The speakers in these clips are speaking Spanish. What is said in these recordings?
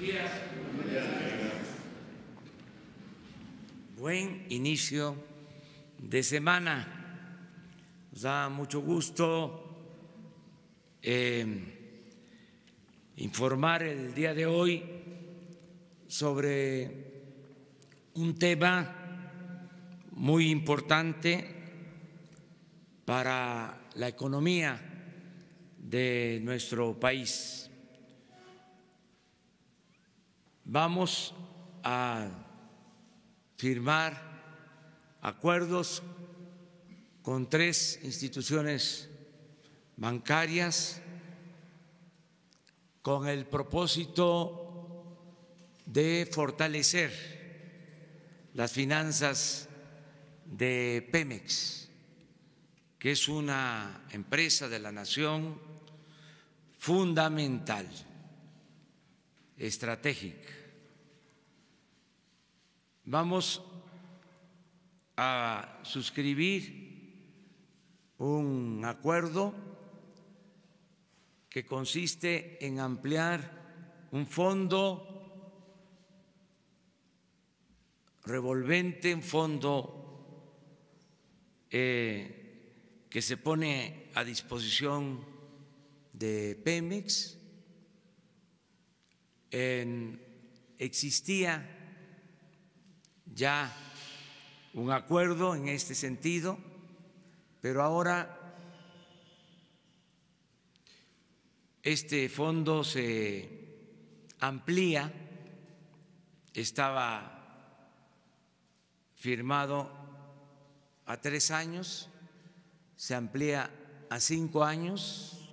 días. Buen inicio de semana. Nos da mucho gusto informar el día de hoy sobre un tema muy importante para la economía de nuestro país. Vamos a firmar acuerdos con tres instituciones bancarias con el propósito de fortalecer las finanzas de Pemex, que es una empresa de la nación fundamental, estratégica. Vamos a suscribir un acuerdo que consiste en ampliar un fondo revolvente, un fondo que se pone a disposición de Pemex. Existía ya un acuerdo en este sentido, pero ahora este fondo se amplía. Estaba firmado a 3 años, se amplía a 5 años,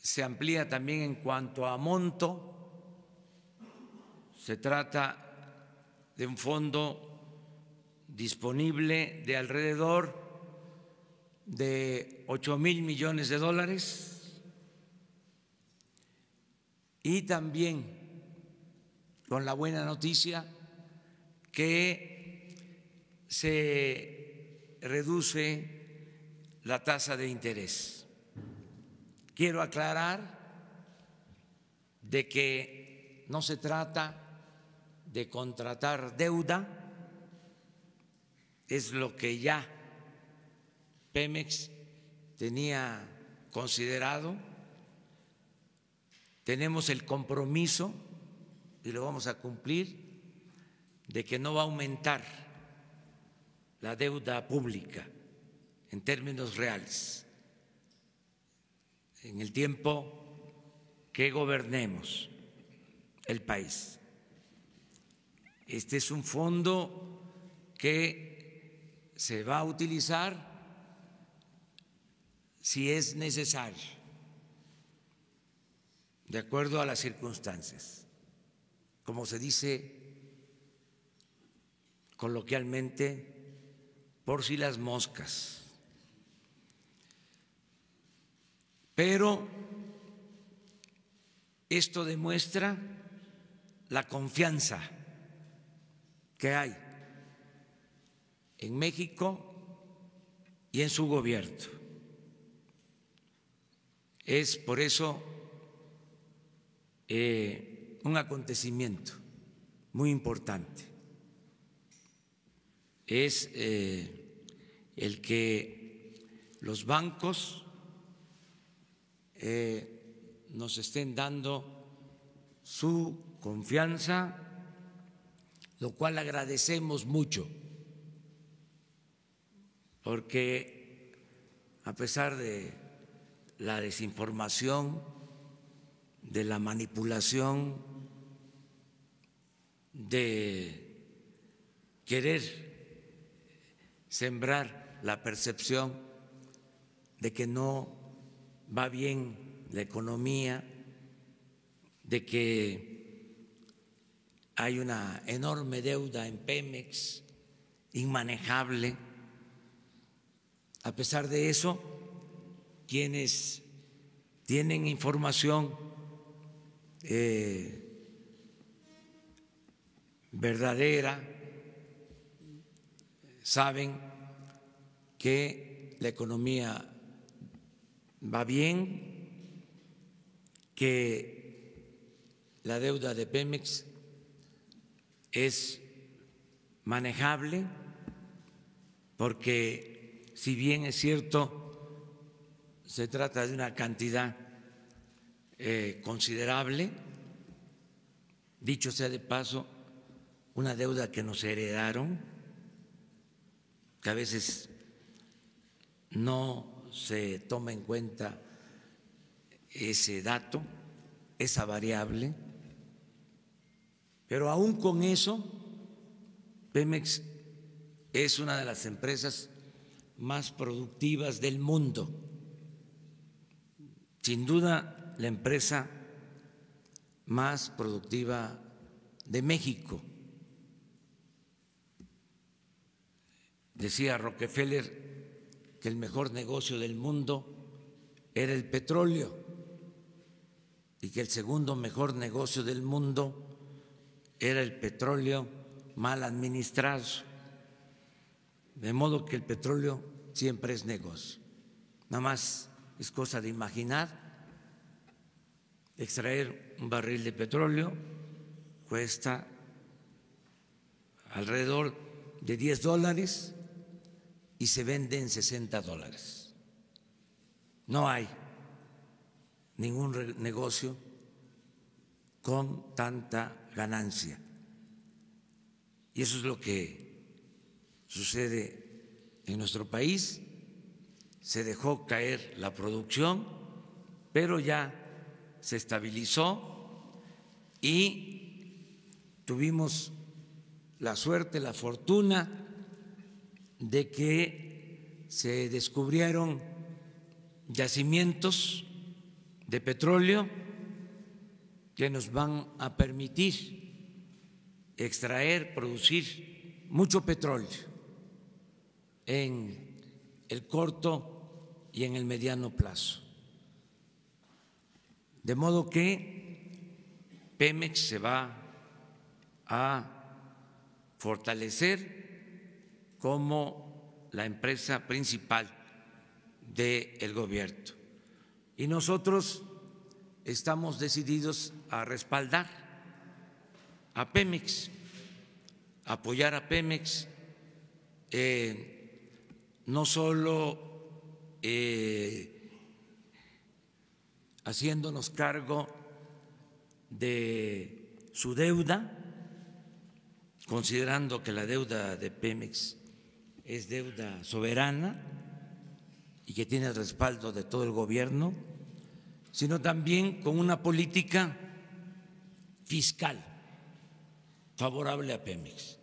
se amplía también en cuanto a monto. Se trata de un fondo disponible de alrededor de $8 mil millones y también con la buena noticia que se reduce la tasa de interés. Quiero aclarar de que no se trata de contratar deuda, es lo que ya Pemex tenía considerado. Tenemos el compromiso, y lo vamos a cumplir, de que no va a aumentar la deuda pública en términos reales en el tiempo que gobernemos el país. Este es un fondo que se va a utilizar si es necesario, de acuerdo a las circunstancias, como se dice coloquialmente, por si las moscas. Pero esto demuestra la confianza que hay en México y en su gobierno. Es por eso un acontecimiento muy importante. Es el que los bancos nos estén dando su confianza, lo cual agradecemos mucho, porque a pesar de la desinformación, de la manipulación, de querer sembrar la percepción de que no va bien la economía, de que hay una enorme deuda en Pemex, inmanejable. A pesar de eso, quienes tienen información verdadera saben que la economía va bien, que la deuda de Pemex es manejable, porque si bien es cierto se trata de una cantidad considerable, dicho sea de paso, una deuda que nos heredaron, que a veces no se toma en cuenta ese dato, esa variable, pero aún con eso, Pemex es una de las empresas más productivas del mundo, sin duda la empresa más productiva de México. Decía Rockefeller que el mejor negocio del mundo era el petróleo y que el segundo mejor negocio del mundo era el petróleo mal administrado, de modo que el petróleo siempre es negocio, nada más es cosa de imaginar. Extraer un barril de petróleo cuesta alrededor de $10 y se vende en $60. No hay ningún negocio con tanta ganancia. Y eso es lo que sucede en nuestro país. Se dejó caer la producción, pero ya se estabilizó y tuvimos la suerte, la fortuna de que se descubrieron yacimientos de petróleo que nos van a permitir extraer, producir mucho petróleo en el corto y en el mediano plazo. De modo que Pemex se va a fortalecer como la empresa principal del gobierno. Y nosotros estamos decididos a respaldar a Pemex, apoyar a Pemex, no solo haciéndonos cargo de su deuda, considerando que la deuda de Pemex es deuda soberana y que tiene el respaldo de todo el gobierno, sino también con una política fiscal favorable a Pemex,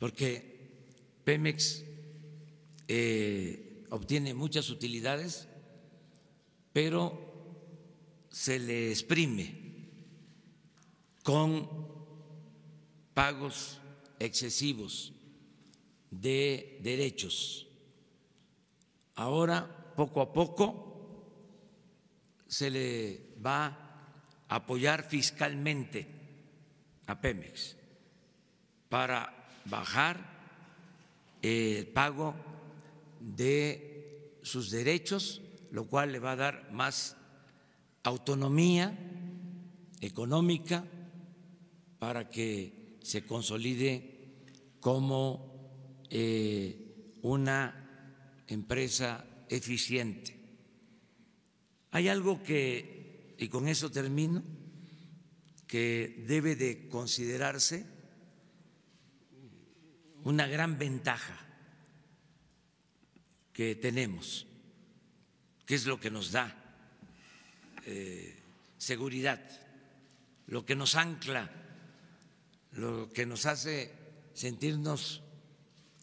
porque Pemex obtiene muchas utilidades, pero se le exprime con pagos excesivos de derechos. Ahora, poco a poco, se le va a apoyar fiscalmente a Pemex para bajar el pago de sus derechos, lo cual le va a dar más autonomía económica para que se consolide como una empresa eficiente. Hay algo que, y con eso termino, que debe de considerarse una gran ventaja que tenemos, que es lo que nos da seguridad, lo que nos ancla, lo que nos hace sentirnos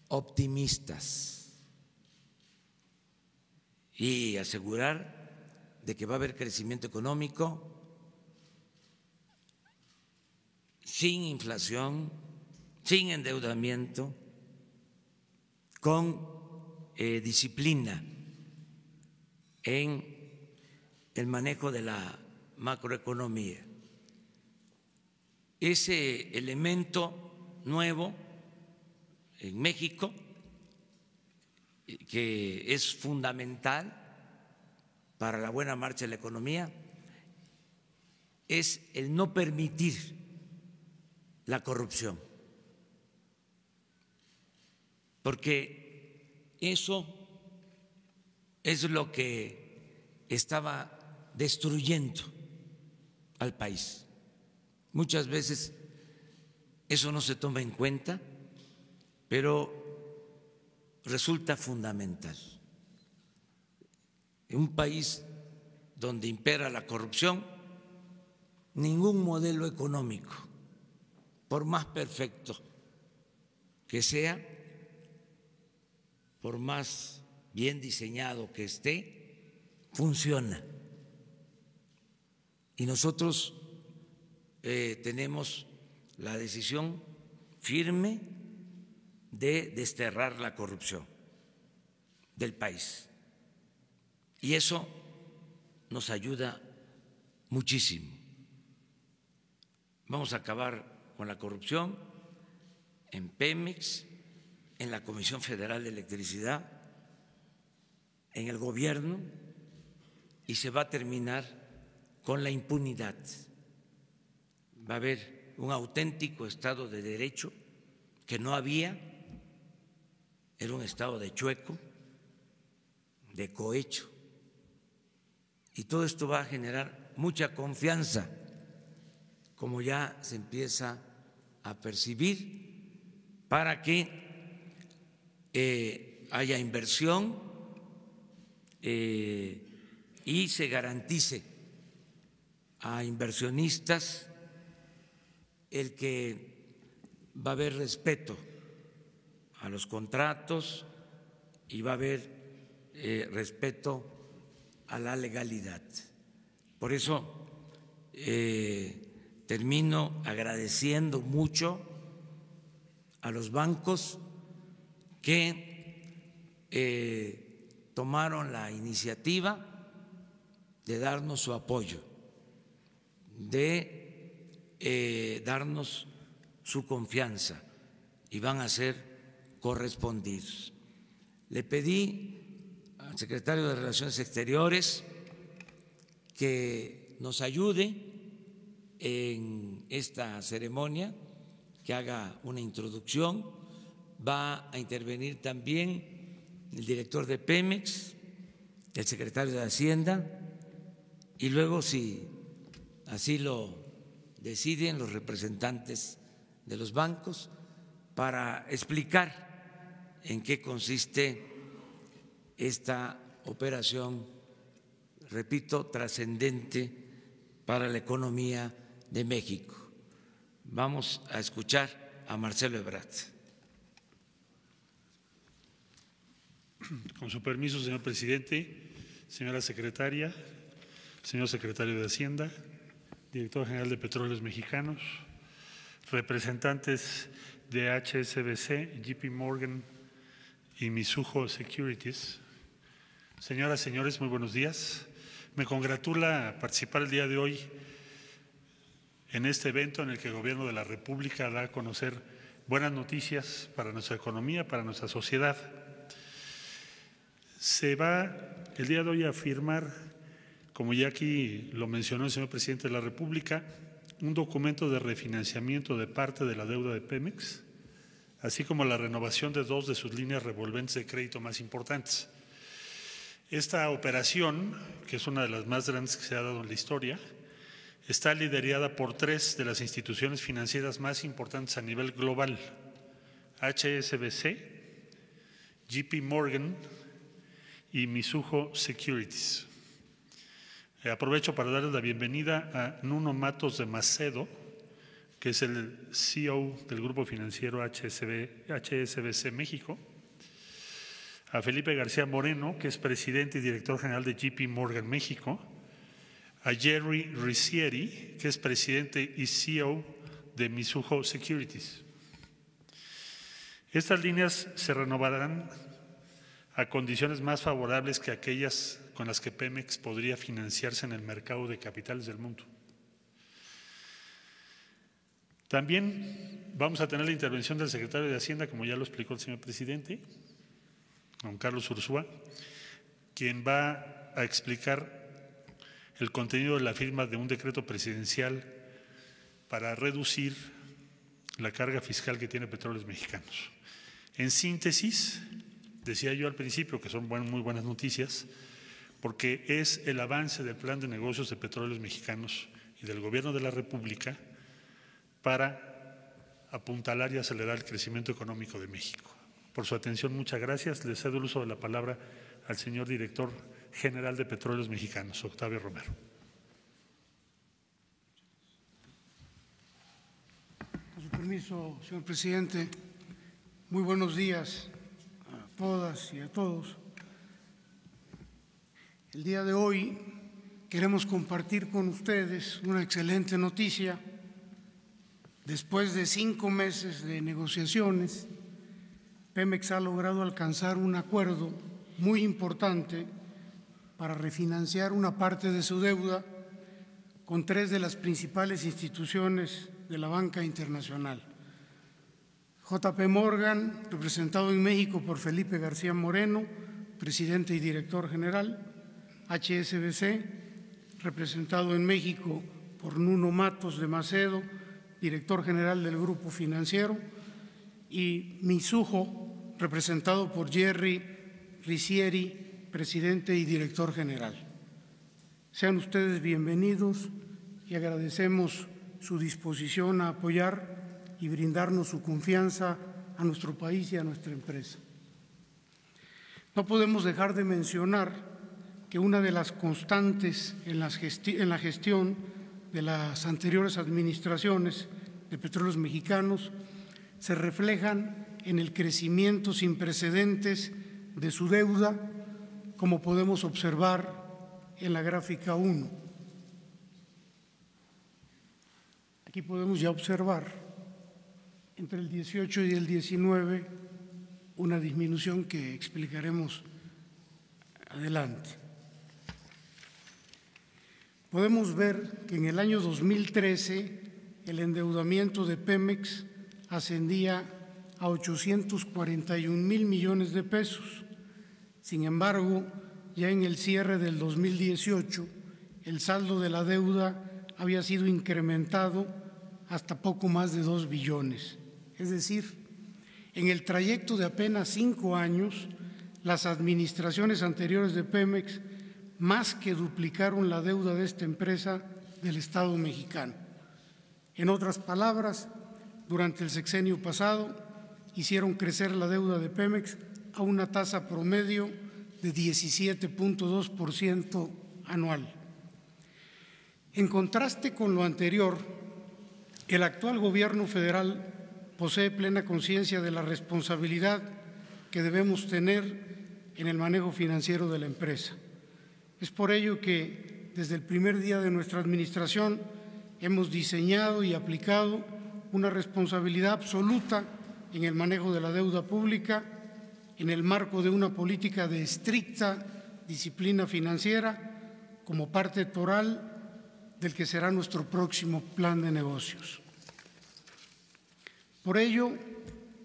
optimistas y asegurar de que va a haber crecimiento económico sin inflación, sin endeudamiento, con disciplina en el manejo de la macroeconomía. Ese elemento nuevo en México, que es fundamental para la buena marcha de la economía, es el no permitir la corrupción, porque eso es lo que estaba destruyendo al país. Muchas veces eso no se toma en cuenta, pero resulta fundamental. En un país donde impera la corrupción, ningún modelo económico, por más perfecto que sea, por más bien diseñado que esté, funciona. Y nosotros tenemos la decisión firme de desterrar la corrupción del país. Y eso nos ayuda muchísimo. Vamos a acabar con la corrupción en Pemex, en la Comisión Federal de Electricidad, en el gobierno, y se va a terminar con la impunidad. Va a haber un auténtico Estado de Derecho que no había, era un Estado de chueco, de cohecho. Y todo esto va a generar mucha confianza, como ya se empieza a percibir, para que haya inversión y se garantice a inversionistas el que va a haber respeto a los contratos y va a haber respeto a la legalidad. Por eso termino agradeciendo mucho a los bancos que tomaron la iniciativa de darnos su apoyo, de darnos su confianza, y van a ser correspondidos. Le pedí al secretario de Relaciones Exteriores que nos ayude en esta ceremonia, que haga una introducción. Va a intervenir también el director de Pemex, el secretario de Hacienda, y luego, si así lo deciden, los representantes de los bancos, para explicar en qué consiste esta operación, repito, trascendente para la economía de México. Vamos a escuchar a Marcelo Ebrard. Con su permiso, señor presidente, señora secretaria, señor secretario de Hacienda, director general de Petróleos Mexicanos, representantes de HSBC, JP Morgan y Mizuho Securities. Señoras, señores, muy buenos días. Me congratula participar el día de hoy en este evento en el que el Gobierno de la República da a conocer buenas noticias para nuestra economía, para nuestra sociedad. Se va el día de hoy a firmar, como ya aquí lo mencionó el señor presidente de la República, un documento de refinanciamiento de parte de la deuda de Pemex, así como la renovación de dos de sus líneas revolventes de crédito más importantes. Esta operación, que es una de las más grandes que se ha dado en la historia, está liderada por tres de las instituciones financieras más importantes a nivel global: HSBC, JP Morgan y Mizuho Securities. Aprovecho para darles la bienvenida a Nuno Matos de Macedo, que es el CEO del grupo financiero HSBC México, a Felipe García Moreno, que es presidente y director general de JP Morgan México, a Jerry Riccieri, que es presidente y CEO de Mizuho Securities. Estas líneas se renovarán a condiciones más favorables que aquellas con las que Pemex podría financiarse en el mercado de capitales del mundo. También vamos a tener la intervención del secretario de Hacienda, como ya lo explicó el señor presidente, don Carlos Urzúa, quien va a explicar el contenido de la firma de un decreto presidencial para reducir la carga fiscal que tiene Petróleos Mexicanos. En síntesis, decía yo al principio que son muy buenas noticias, porque es el avance del plan de negocios de Petróleos Mexicanos y del Gobierno de la República para apuntalar y acelerar el crecimiento económico de México. Por su atención, muchas gracias. Le cedo el uso de la palabra al señor director general de Petróleos Mexicanos, Octavio Romero. Con su permiso, señor presidente, muy buenos días a todas y a todos. El día de hoy queremos compartir con ustedes una excelente noticia. Después de 5 meses de negociaciones, Pemex ha logrado alcanzar un acuerdo muy importante para refinanciar una parte de su deuda con 3 de las principales instituciones de la banca internacional. JP Morgan, representado en México por Felipe García Moreno, presidente y director general; HSBC, representado en México por Nuno Matos de Macedo, director general del grupo financiero; y Mizuho, representado por Jerry Riccieri, presidente y director general. Sean ustedes bienvenidos y agradecemos su disposición a apoyar y brindarnos su confianza a nuestro país y a nuestra empresa. No podemos dejar de mencionar que una de las constantes en la gestión de las anteriores administraciones de Petróleos Mexicanos se reflejan en el crecimiento sin precedentes de su deuda, como podemos observar en la gráfica 1. Aquí podemos ya observar entre el 18 y el 19 una disminución que explicaremos adelante. Podemos ver que en el año 2013 el endeudamiento de Pemex ascendía a 841,000 millones de pesos. Sin embargo, ya en el cierre del 2018, el saldo de la deuda había sido incrementado hasta poco más de 2 billones. Es decir, en el trayecto de apenas 5 años, las administraciones anteriores de Pemex más que duplicaron la deuda de esta empresa del Estado mexicano. En otras palabras, durante el sexenio pasado, hicieron crecer la deuda de Pemex a una tasa promedio de 17.2% anual. En contraste con lo anterior, el actual gobierno federal posee plena conciencia de la responsabilidad que debemos tener en el manejo financiero de la empresa. Es por ello que desde el primer día de nuestra administración hemos diseñado y aplicado una responsabilidad absoluta en el manejo de la deuda pública, en el marco de una política de estricta disciplina financiera, como parte toral del que será nuestro próximo plan de negocios. Por ello,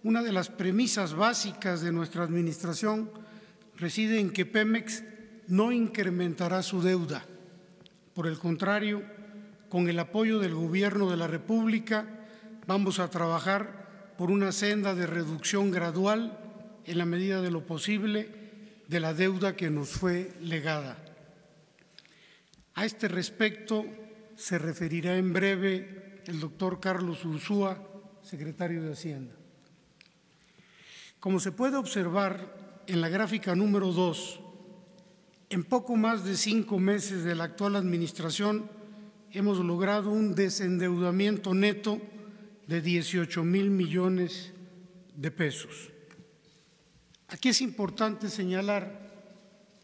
una de las premisas básicas de nuestra administración reside en que Pemex no incrementará su deuda. Por el contrario, con el apoyo del Gobierno de la República, vamos a trabajar por una senda de reducción gradual, en la medida de lo posible, de la deuda que nos fue legada. A este respecto se referirá en breve el doctor Carlos Urzúa, secretario de Hacienda. Como se puede observar en la gráfica número 2, en poco más de 5 meses de la actual administración hemos logrado un desendeudamiento neto de 18,000 millones de pesos. Aquí es importante señalar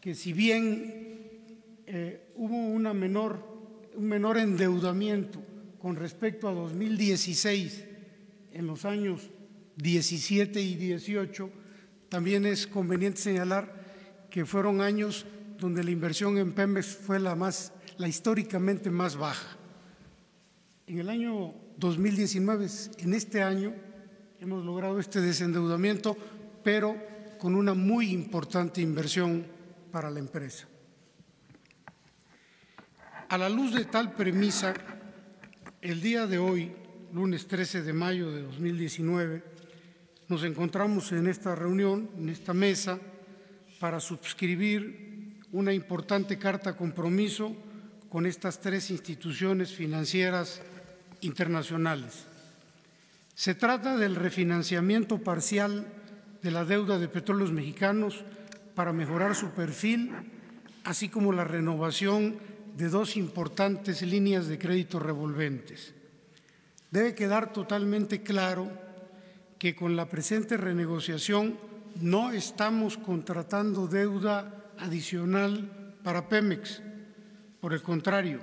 que si bien hubo un menor endeudamiento con respecto a 2016 en los años 17 y 18, también es conveniente señalar que fueron años donde la inversión en Pemex fue la históricamente más baja. En el año 2019, en este año, hemos logrado este desendeudamiento, pero con una muy importante inversión para la empresa. A la luz de tal premisa, el día de hoy, lunes 13 de mayo de 2019, nos encontramos en esta reunión, en esta mesa, para suscribir una importante carta compromiso con estas tres instituciones financieras internacionales. Se trata del refinanciamiento parcial de la deuda de Petróleos Mexicanos para mejorar su perfil, así como la renovación de dos importantes líneas de crédito revolventes. Debe quedar totalmente claro que con la presente renegociación no estamos contratando deuda adicional para Pemex. Por el contrario,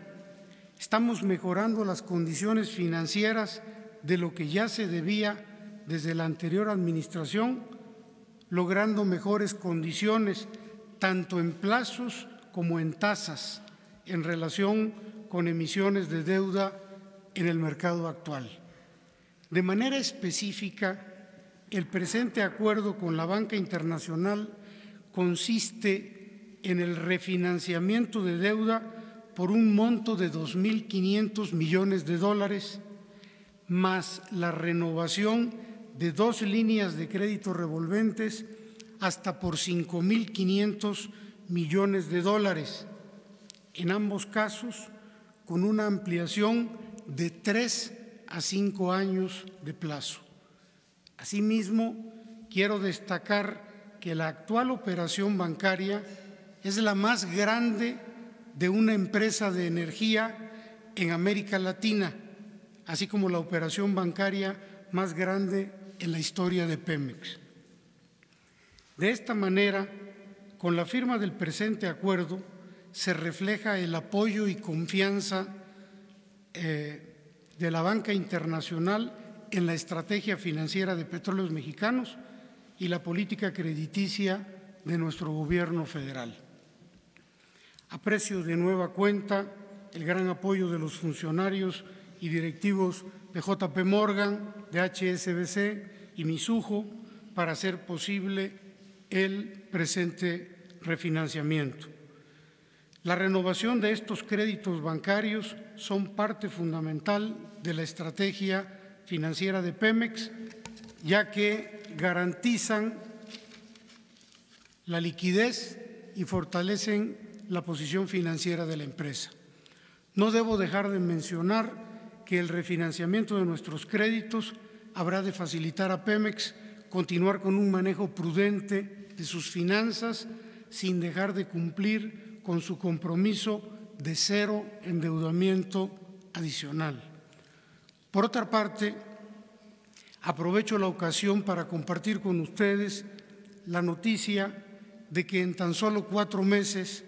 estamos mejorando las condiciones financieras de lo que ya se debía desde la anterior administración, logrando mejores condiciones tanto en plazos como en tasas en relación con emisiones de deuda en el mercado actual. De manera específica, el presente acuerdo con la banca internacional consiste en el refinanciamiento de deuda por un monto de $2.500 millones, más la renovación de dos líneas de crédito revolventes hasta por $5.500 millones, en ambos casos con una ampliación de 3 a 5 años de plazo. Asimismo, quiero destacar que la actual operación bancaria es la más grande de una empresa de energía en América Latina, así como la operación bancaria más grande en la historia de Pemex. De esta manera, con la firma del presente acuerdo, se refleja el apoyo y confianza de la banca internacional en la estrategia financiera de Petróleos Mexicanos y la política crediticia de nuestro gobierno federal. Aprecio de nueva cuenta el gran apoyo de los funcionarios y directivos de JP Morgan, de HSBC y Mizuho para hacer posible el presente refinanciamiento. La renovación de estos créditos bancarios son parte fundamental de la estrategia financiera de Pemex, ya que garantizan la liquidez y fortalecen la posición financiera de la empresa. No debo dejar de mencionar que el refinanciamiento de nuestros créditos habrá de facilitar a Pemex continuar con un manejo prudente de sus finanzas sin dejar de cumplir con su compromiso de cero endeudamiento adicional. Por otra parte, aprovecho la ocasión para compartir con ustedes la noticia de que en tan solo 4 meses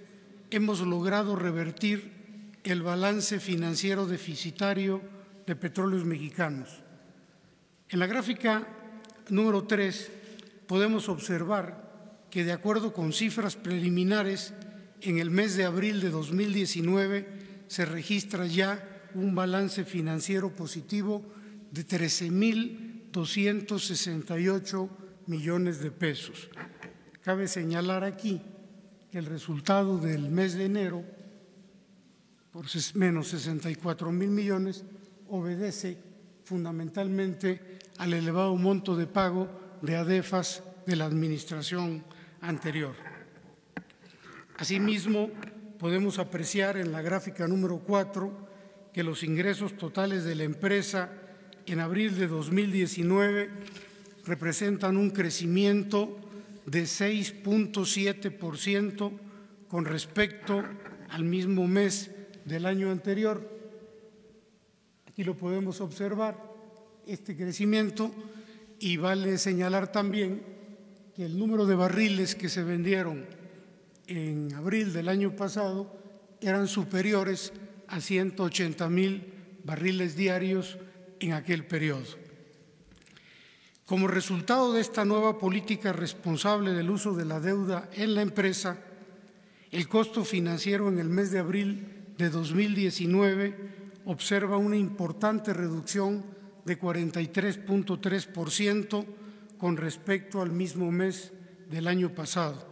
hemos logrado revertir el balance financiero deficitario de Petróleos Mexicanos. En la gráfica número 3 podemos observar que, de acuerdo con cifras preliminares, en el mes de abril de 2019 se registra ya un balance financiero positivo de 13.268 millones de pesos. Cabe señalar aquí que el resultado del mes de enero por menos $64.000 millones, obedece fundamentalmente al elevado monto de pago de ADEFAS de la administración anterior. Asimismo, podemos apreciar en la gráfica número 4 que los ingresos totales de la empresa en abril de 2019 representan un crecimiento de 6.7% con respecto al mismo mes del año anterior. Aquí lo podemos observar, este crecimiento, y vale señalar también que el número de barriles que se vendieron en abril del año pasado eran superiores a 180.000 barriles diarios en aquel periodo. Como resultado de esta nueva política responsable del uso de la deuda en la empresa, el costo financiero en el mes de abril de 2019 observa una importante reducción de 43.3% con respecto al mismo mes del año pasado,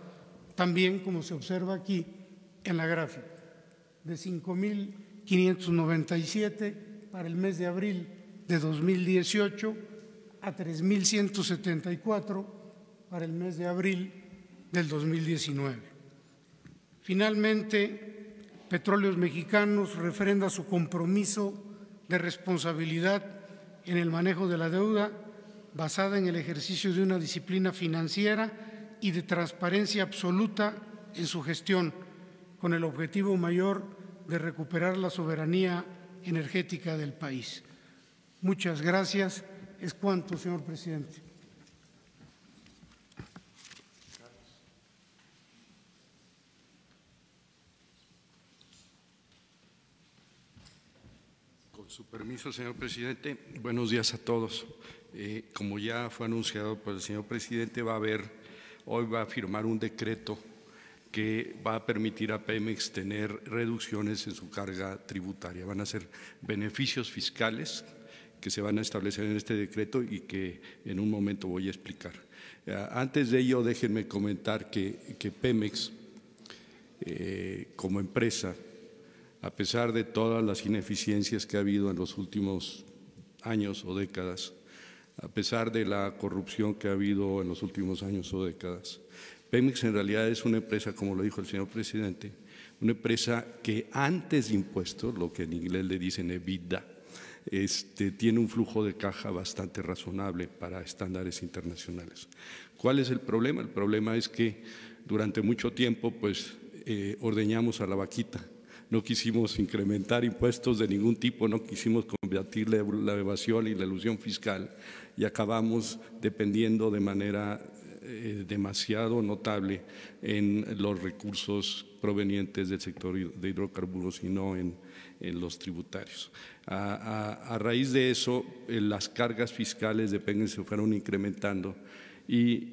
también como se observa aquí en la gráfica. de 5.597 para el mes de abril de 2018 a 3.174 para el mes de abril del 2019. Finalmente, Petróleos Mexicanos refrenda su compromiso de responsabilidad en el manejo de la deuda basada en el ejercicio de una disciplina financiera y de transparencia absoluta en su gestión, con el objetivo mayor de recuperar la soberanía energética del país. Muchas gracias. Es cuanto, señor presidente. Con su permiso, señor presidente, buenos días a todos. Como ya fue anunciado por el señor presidente, hoy va a firmar un decreto que va a permitir a Pemex tener reducciones en su carga tributaria. Van a ser beneficios fiscales que se van a establecer en este decreto y que en un momento voy a explicar. Antes de ello, déjenme comentar que Pemex, como empresa, a pesar de todas las ineficiencias que ha habido en los últimos años o décadas, a pesar de la corrupción que ha habido en los últimos años o décadas, Pemex en realidad es una empresa, como lo dijo el señor presidente, una empresa que antes de impuestos, lo que en inglés le dicen EBITDA, tiene un flujo de caja bastante razonable para estándares internacionales. ¿Cuál es el problema? El problema es que durante mucho tiempo ordeñamos a la vaquita. No quisimos incrementar impuestos de ningún tipo, no quisimos combatir la evasión y la elusión fiscal y acabamos dependiendo de manera demasiado notable en los recursos provenientes del sector de hidrocarburos y no en los tributarios. A raíz de eso, las cargas fiscales de Pemex se fueron incrementando y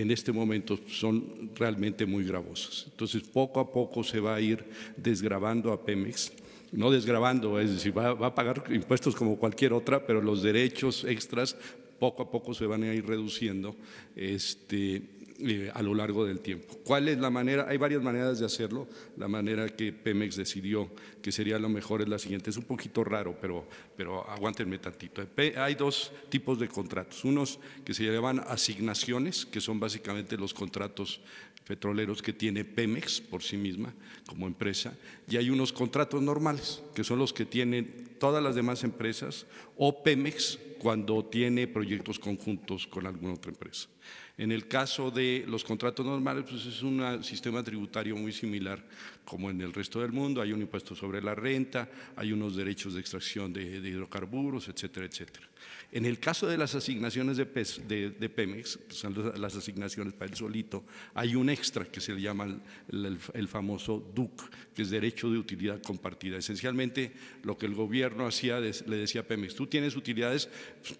en este momento son realmente muy gravosas. Entonces, poco a poco se va a ir desgravando a Pemex. No desgravando, es decir, va a pagar impuestos como cualquier otra, pero los derechos extras poco a poco se van a ir reduciendo a lo largo del tiempo. ¿Cuál es la manera? Hay varias maneras de hacerlo. La manera que Pemex decidió que sería lo mejor es la siguiente. Es un poquito raro, pero aguántenme tantito. Hay dos tipos de contratos. Unos que se llaman asignaciones, que son básicamente los contratos petroleros que tiene Pemex por sí misma como empresa, y hay unos contratos normales, que son los que tienen todas las demás empresas o Pemex cuando tiene proyectos conjuntos con alguna otra empresa. En el caso de los contratos normales, pues es un sistema tributario muy similar como en el resto del mundo. Hay un impuesto sobre la renta, hay unos derechos de extracción de hidrocarburos, etcétera, etcétera. En el caso de las asignaciones de Pemex, que son las asignaciones para él solito, hay un extra que se le llama el famoso DUC, que es Derecho de Utilidad Compartida. Esencialmente, lo que el gobierno hacía, le decía a Pemex, tú tienes utilidades,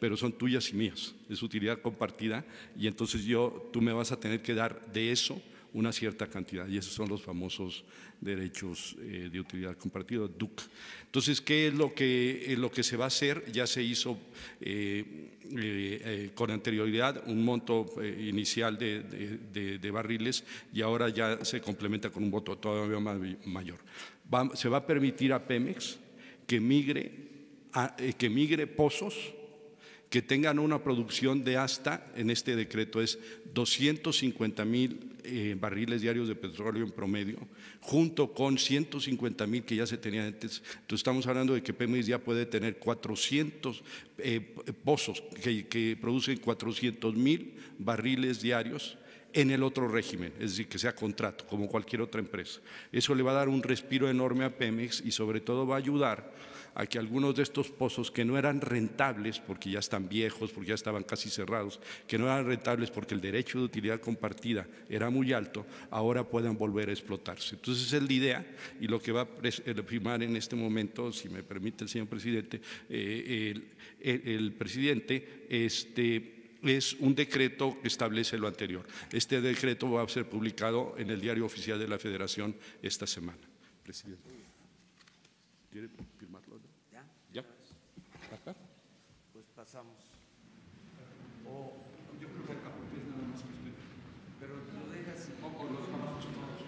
pero son tuyas y mías, es utilidad compartida, y entonces tú me vas a tener que dar de eso una cierta cantidad, y esos son los famosos derechos de utilidad compartida, DUC. Entonces, ¿qué es lo que se va a hacer? Ya se hizo con anterioridad un monto inicial de barriles y ahora ya se complementa con un monto todavía mayor. Se va a permitir a Pemex que migre pozos que tengan una producción de hasta, en este decreto es 250.000 barriles diarios de petróleo en promedio, junto con 150.000 que ya se tenían antes. Entonces estamos hablando de que Pemex ya puede tener 400 pozos que producen 400.000 barriles diarios en el otro régimen, es decir, que sea contrato, como cualquier otra empresa. Eso le va a dar un respiro enorme a Pemex y sobre todo va a ayudar a que algunos de estos pozos que no eran rentables, porque ya están viejos, porque ya estaban casi cerrados, que no eran rentables porque el derecho de utilidad compartida era muy alto, ahora puedan volver a explotarse. Entonces esa es la idea y lo que va a firmar en este momento, si me permite el señor presidente, el presidente, es un decreto que establece lo anterior. Este decreto va a ser publicado en el Diario Oficial de la Federación esta semana. Presidente, ¿quiere firmarlo? ¿Ya? ¿Acá? Pues pasamos. O yo creo que acá, porque es nada más que usted. Pero lo dejas. O los tomamos todos.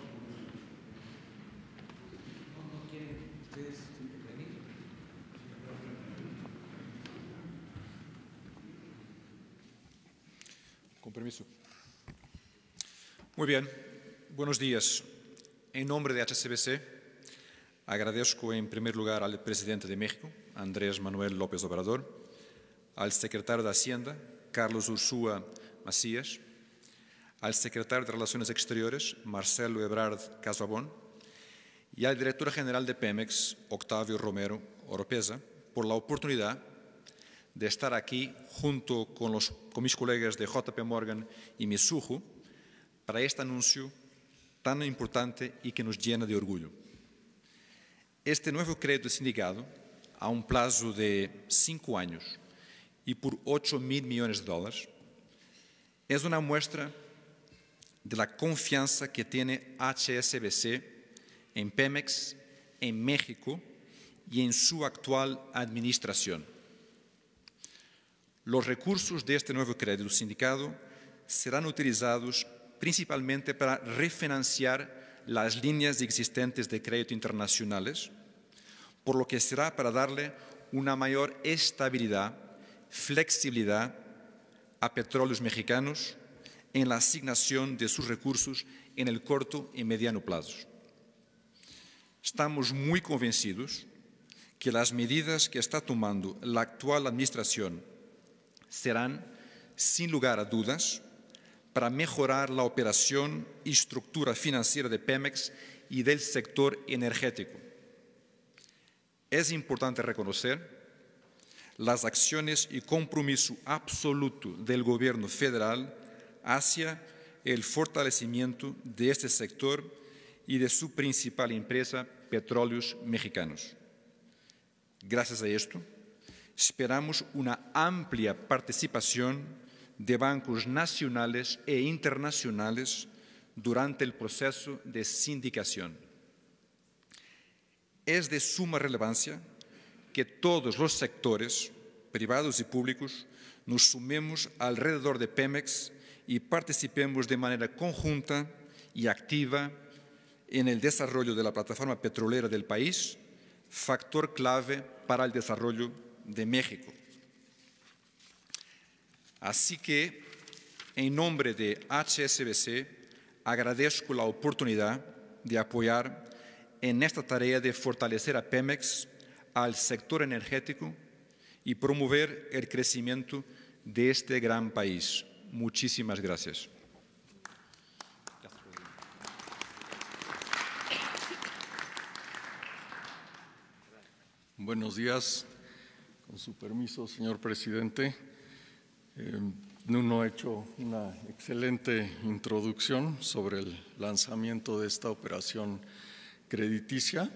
No quiere. ¿Ustedes intervenir? Con permiso. Muy bien, buenos días. En nombre de HSBC, agradezco en primer lugar al presidente de México, Andrés Manuel López Obrador, al secretario de Hacienda, Carlos Urzúa Macías, al secretario de Relaciones Exteriores, Marcelo Ebrard Casabón, y al director general de Pemex, Octavio Romero Oropesa, por la oportunidad de estar aquí junto con mis colegas de JP Morgan y Mizuho para este anuncio tan importante y que nos llena de orgullo. Este nuevo crédito sindicado, a un plazo de 5 años y por $8.000 millones, es una muestra de la confianza que tiene HSBC en Pemex, en México y en su actual administración. Los recursos de este nuevo crédito sindicado serán utilizados principalmente para refinanciar las líneas existentes de crédito internacionales, por lo que será para darle una mayor estabilidad, flexibilidad a Petróleos Mexicanos en la asignación de sus recursos en el corto y mediano plazo. Estamos muy convencidos que las medidas que está tomando la actual administración serán, sin lugar a dudas, para mejorar la operación y estructura financiera de Pemex y del sector energético. Es importante reconocer las acciones y compromiso absoluto del gobierno federal hacia el fortalecimiento de este sector y de su principal empresa, Petróleos Mexicanos. Gracias a esto, esperamos una amplia participación de bancos nacionales e internacionales durante el proceso de sindicación. Es de suma relevancia que todos los sectores, privados y públicos, nos sumemos alrededor de Pemex y participemos de manera conjunta y activa en el desarrollo de la plataforma petrolera del país, factor clave para el desarrollo de México. Así que, en nombre de HSBC, agradezco la oportunidad de apoyar en esta tarea de fortalecer a Pemex, al sector energético y promover el crecimiento de este gran país. Muchísimas gracias. Buenos días. Con su permiso, señor presidente. Nuno ha hecho una excelente introducción sobre el lanzamiento de esta operación crediticia.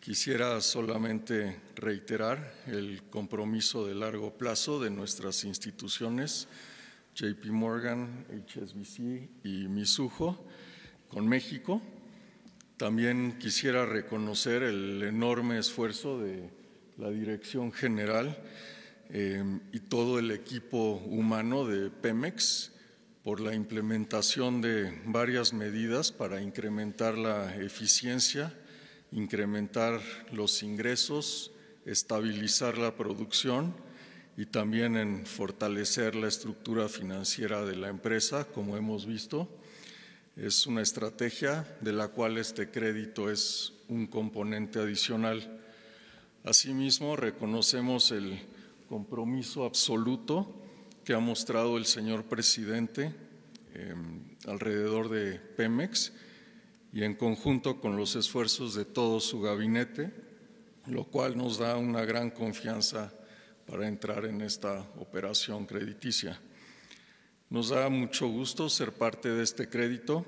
Quisiera solamente reiterar el compromiso de largo plazo de nuestras instituciones, JP Morgan, HSBC y Mizuho, con México. También quisiera reconocer el enorme esfuerzo de la Dirección General y todo el equipo humano de Pemex por la implementación de varias medidas para incrementar la eficiencia, incrementar los ingresos, estabilizar la producción y también en fortalecer la estructura financiera de la empresa, como hemos visto. Es una estrategia de la cual este crédito es un componente adicional. Asimismo, reconocemos el compromiso absoluto que ha mostrado el señor presidente alrededor de Pemex y en conjunto con los esfuerzos de todo su gabinete, lo cual nos da una gran confianza para entrar en esta operación crediticia. Nos da mucho gusto ser parte de este crédito,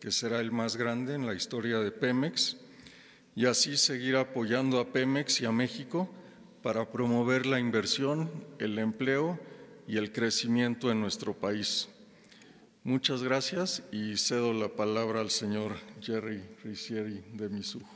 que será el más grande en la historia de Pemex, y así seguir apoyando a Pemex y a México para promover la inversión, el empleo y el crecimiento en nuestro país. Muchas gracias y cedo la palabra al señor Jerry Riccieri de Mizuho.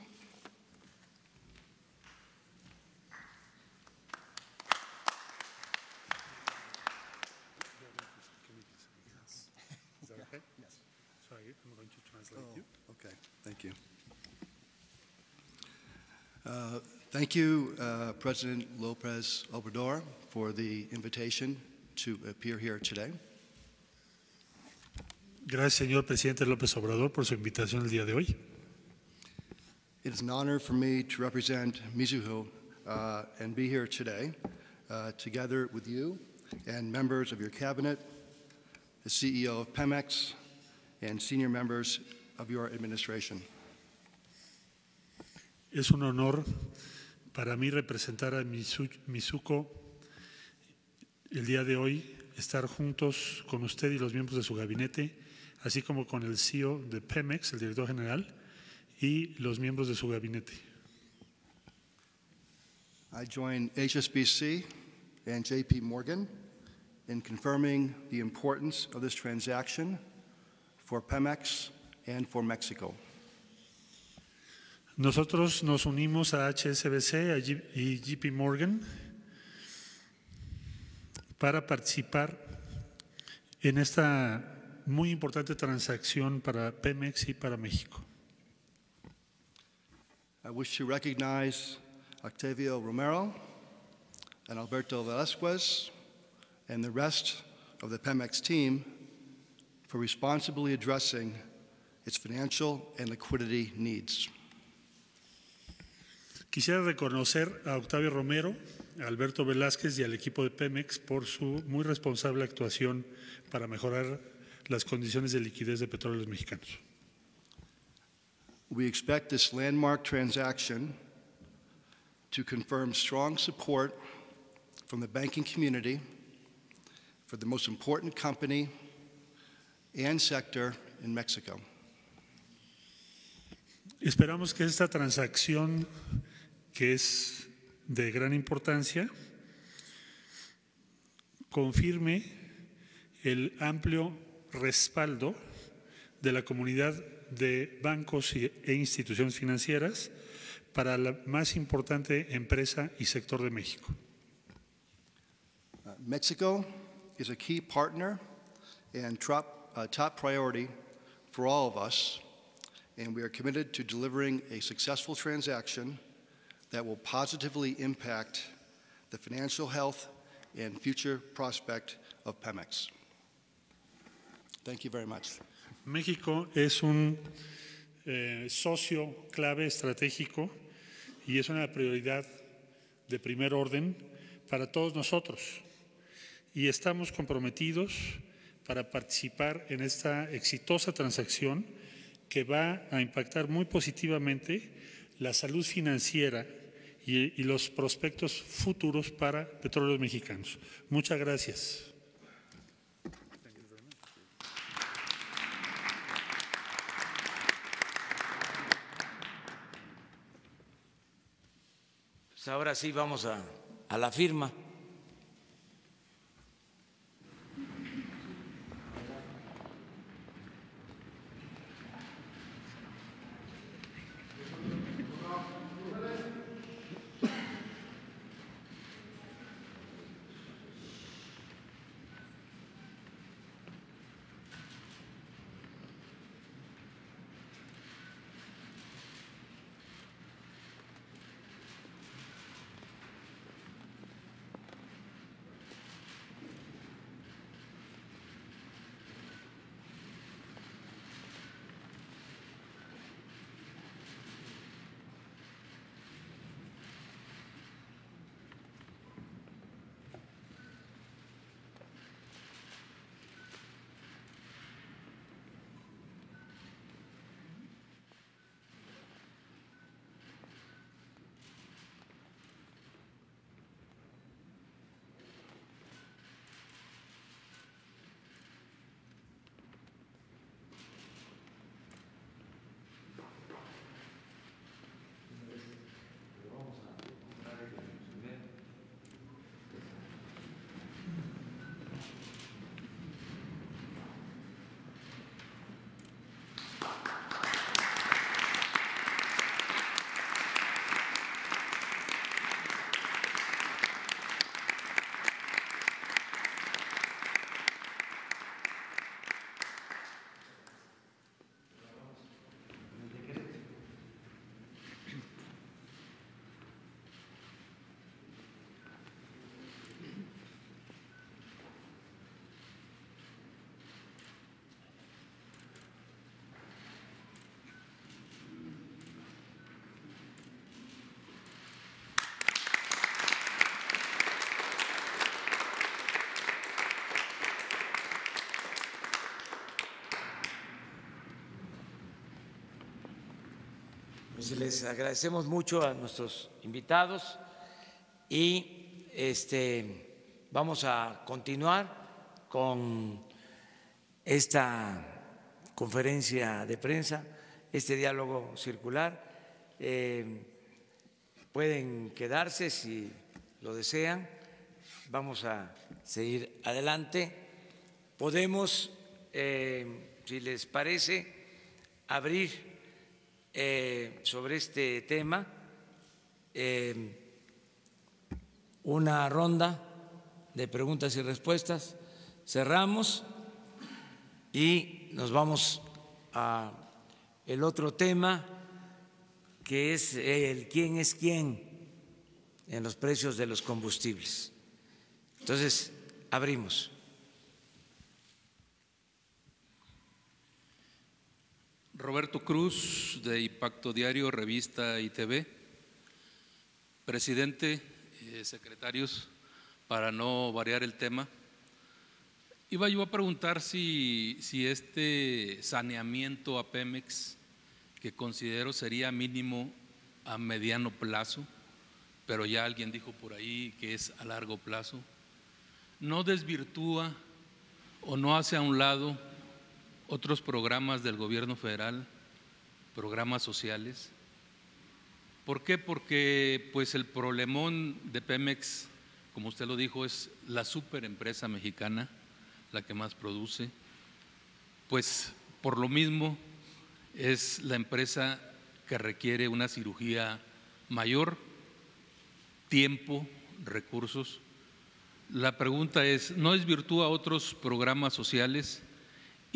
Thank you, President López Obrador, for the invitation to appear here today. Gracias, señor presidente López Obrador, por su invitación el día de hoy. It is an honor for me to represent Mizuho and be here today, together with you and members of your cabinet, the CEO of Pemex, and senior members of your administration. Es un honor para mí representar a Mizuho el día de hoy, estar juntos con usted y los miembros de su gabinete, así como con el CEO de Pemex, el director general, y los miembros de su gabinete. I join HSBC and JP Morgan in confirming the importance of this transaction for Pemex and for Mexico. Nosotros nos unimos a HSBC y JP Morgan para participar en esta muy importante transacción para Pemex y para México. I wish to recognize Octavio Romero and Alberto Velasquez and the rest of the Pemex team for responsibly addressing its financial and liquidity needs. Quisiera reconocer a Octavio Romero, a Alberto Velázquez y al equipo de Pemex por su muy responsable actuación para mejorar las condiciones de liquidez de petróleos mexicanos. We expect this landmark transaction to confirm strong support from the banking community for the most important company and sector in Mexico. Esperamos que esta transacción, que es de gran importancia, confirme el amplio respaldo de la comunidad de bancos e instituciones financieras para la más importante empresa y sector de México. Mexico is a key partner and top priority for all of us, and we are committed to delivering a successful transaction that will positively impact the financial health and future prospect of Pemex. Thank you very much. México es un socio clave estratégico y es una prioridad de primer orden para todos nosotros, y estamos comprometidos para participar en esta exitosa transacción que va a impactar muy positivamente la salud financiera y los prospectos futuros para petróleos mexicanos. Muchas gracias. Ahora sí vamos a la firma. Pues les agradecemos mucho a nuestros invitados y vamos a continuar con esta conferencia de prensa, este diálogo circular. Pueden quedarse si lo desean, vamos a seguir adelante. Podemos, si les parece, abrir sobre este tema una ronda de preguntas y respuestas, cerramos y nos vamos a el otro tema, que es el quién es quién en los precios de los combustibles. Entonces, abrimos. Roberto Cruz, de Impacto Diario, Revista y TV. Presidente, secretarios, para no variar el tema, iba yo a preguntar si este saneamiento a Pemex, que considero sería mínimo a mediano plazo, pero ya alguien dijo por ahí que es a largo plazo, no desvirtúa o no hace a un lado otros programas del gobierno federal, programas sociales. ¿Por qué? Porque pues el problemón de Pemex, como usted lo dijo, es la superempresa mexicana, la que más produce, pues por lo mismo es la empresa que requiere una cirugía mayor, tiempo, recursos. La pregunta es, ¿no desvirtúa otros programas sociales?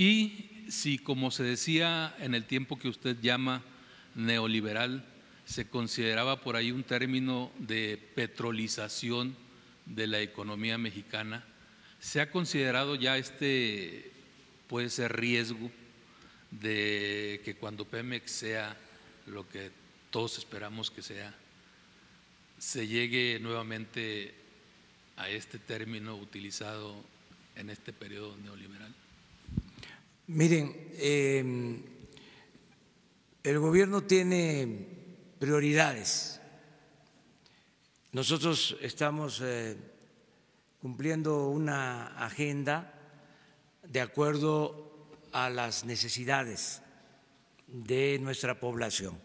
Y si, como se decía en el tiempo que usted llama neoliberal, se consideraba por ahí un término de petrolización de la economía mexicana, ¿se ha considerado ya este, puede ser, riesgo de que cuando Pemex sea lo que todos esperamos que sea, se llegue nuevamente a este término utilizado en este periodo neoliberal? Miren, el gobierno tiene prioridades. Nosotros estamos cumpliendo una agenda de acuerdo a las necesidades de nuestra población.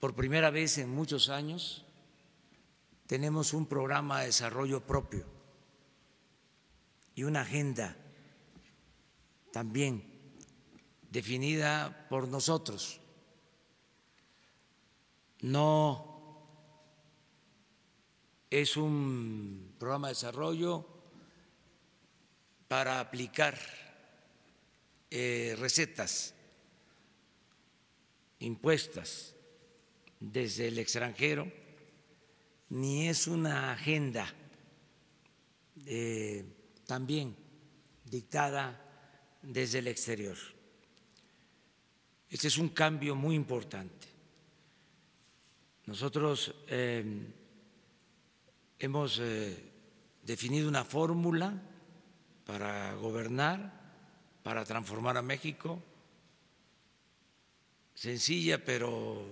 Por primera vez en muchos años tenemos un programa de desarrollo propio y una agenda también definida por nosotros. No es un programa de desarrollo para aplicar recetas impuestas desde el extranjero, ni es una agenda también dictada desde el exterior. Este es un cambio muy importante. Nosotros hemos definido una fórmula para gobernar, para transformar a México, sencilla pero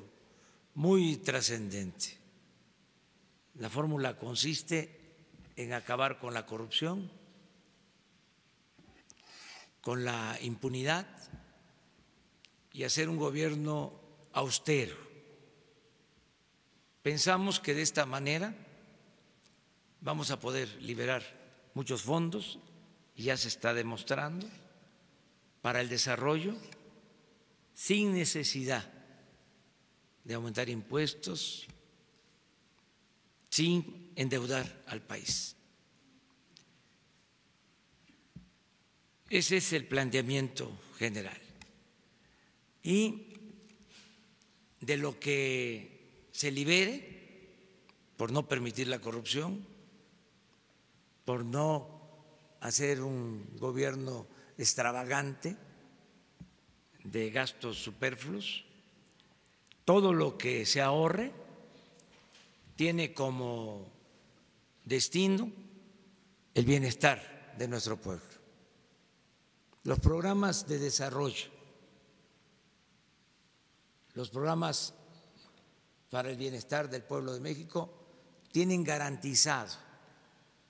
muy trascendente. La fórmula consiste en acabar con la corrupción, con la impunidad y hacer un gobierno austero. Pensamos que de esta manera vamos a poder liberar muchos fondos, y ya se está demostrando, para el desarrollo, sin necesidad de aumentar impuestos, sin endeudar al país. Ese es el planteamiento general. Y de lo que se libere, por no permitir la corrupción, por no hacer un gobierno extravagante de gastos superfluos, todo lo que se ahorre tiene como destino el bienestar de nuestro pueblo. Los programas de desarrollo, Los programas para el bienestar del pueblo de México tienen garantizado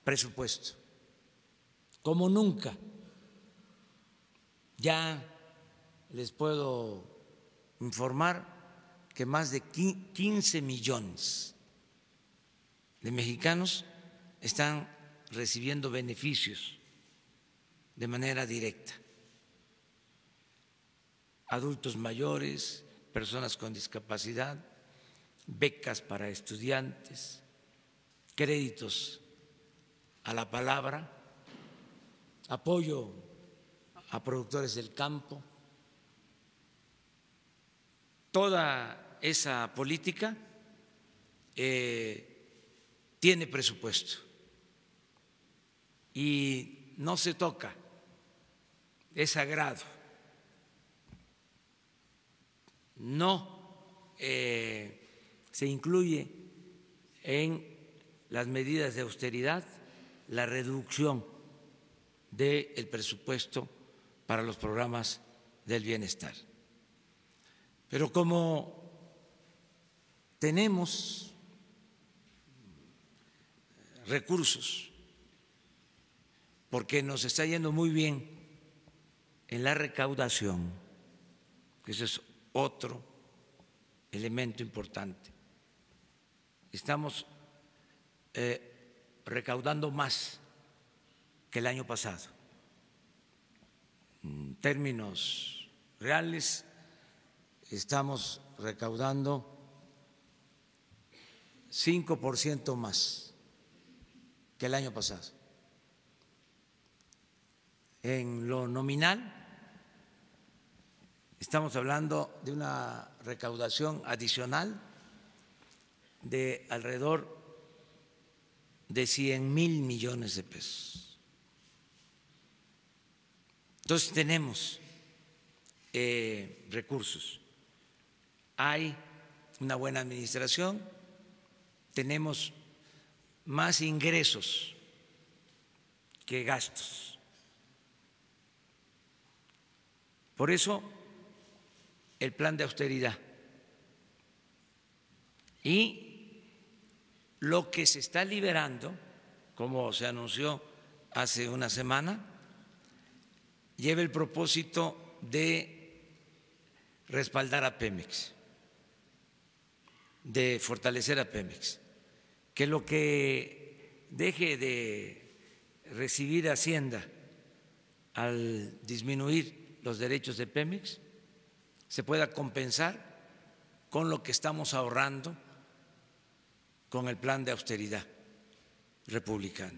presupuesto, como nunca. Ya les puedo informar que más de 15 millones de mexicanos están recibiendo beneficios de manera directa, adultos mayores, personas con discapacidad, becas para estudiantes, créditos a la palabra, apoyo a productores del campo. Toda esa política tiene presupuesto y no se toca, es sagrado. No se incluye en las medidas de austeridad la reducción del presupuesto para los programas del bienestar. Pero como tenemos recursos, porque nos está yendo muy bien en la recaudación, que eso es otro elemento importante, estamos recaudando más que el año pasado. En términos reales, estamos recaudando 5% más que el año pasado. En lo nominal, estamos hablando de una recaudación adicional de alrededor de 100 mil millones de pesos. Entonces tenemos recursos, hay una buena administración, tenemos más ingresos que gastos. Por eso el plan de austeridad y lo que se está liberando, como se anunció hace una semana, lleva el propósito de respaldar a Pemex, de fortalecer a Pemex, que lo que deje de recibir Hacienda al disminuir los derechos de Pemex se pueda compensar con lo que estamos ahorrando con el plan de austeridad republicana.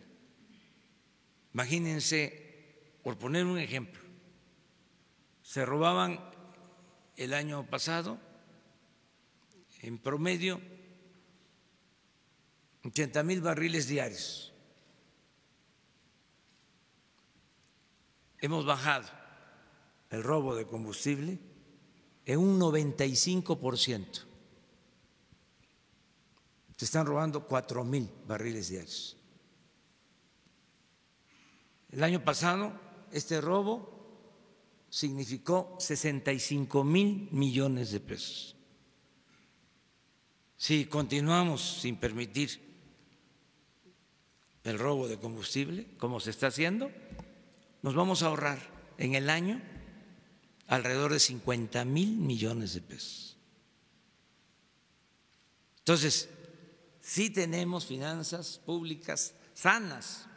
Imagínense, por poner un ejemplo, se robaban el año pasado en promedio 80 mil barriles diarios. Hemos bajado el robo de combustible en un 95%. Se están robando 4 mil barriles diarios. El año pasado este robo significó 65 mil millones de pesos. Si continuamos sin permitir el robo de combustible, como se está haciendo, nos vamos a ahorrar en el año alrededor de 50 mil millones de pesos. Entonces, sí tenemos finanzas públicas sanas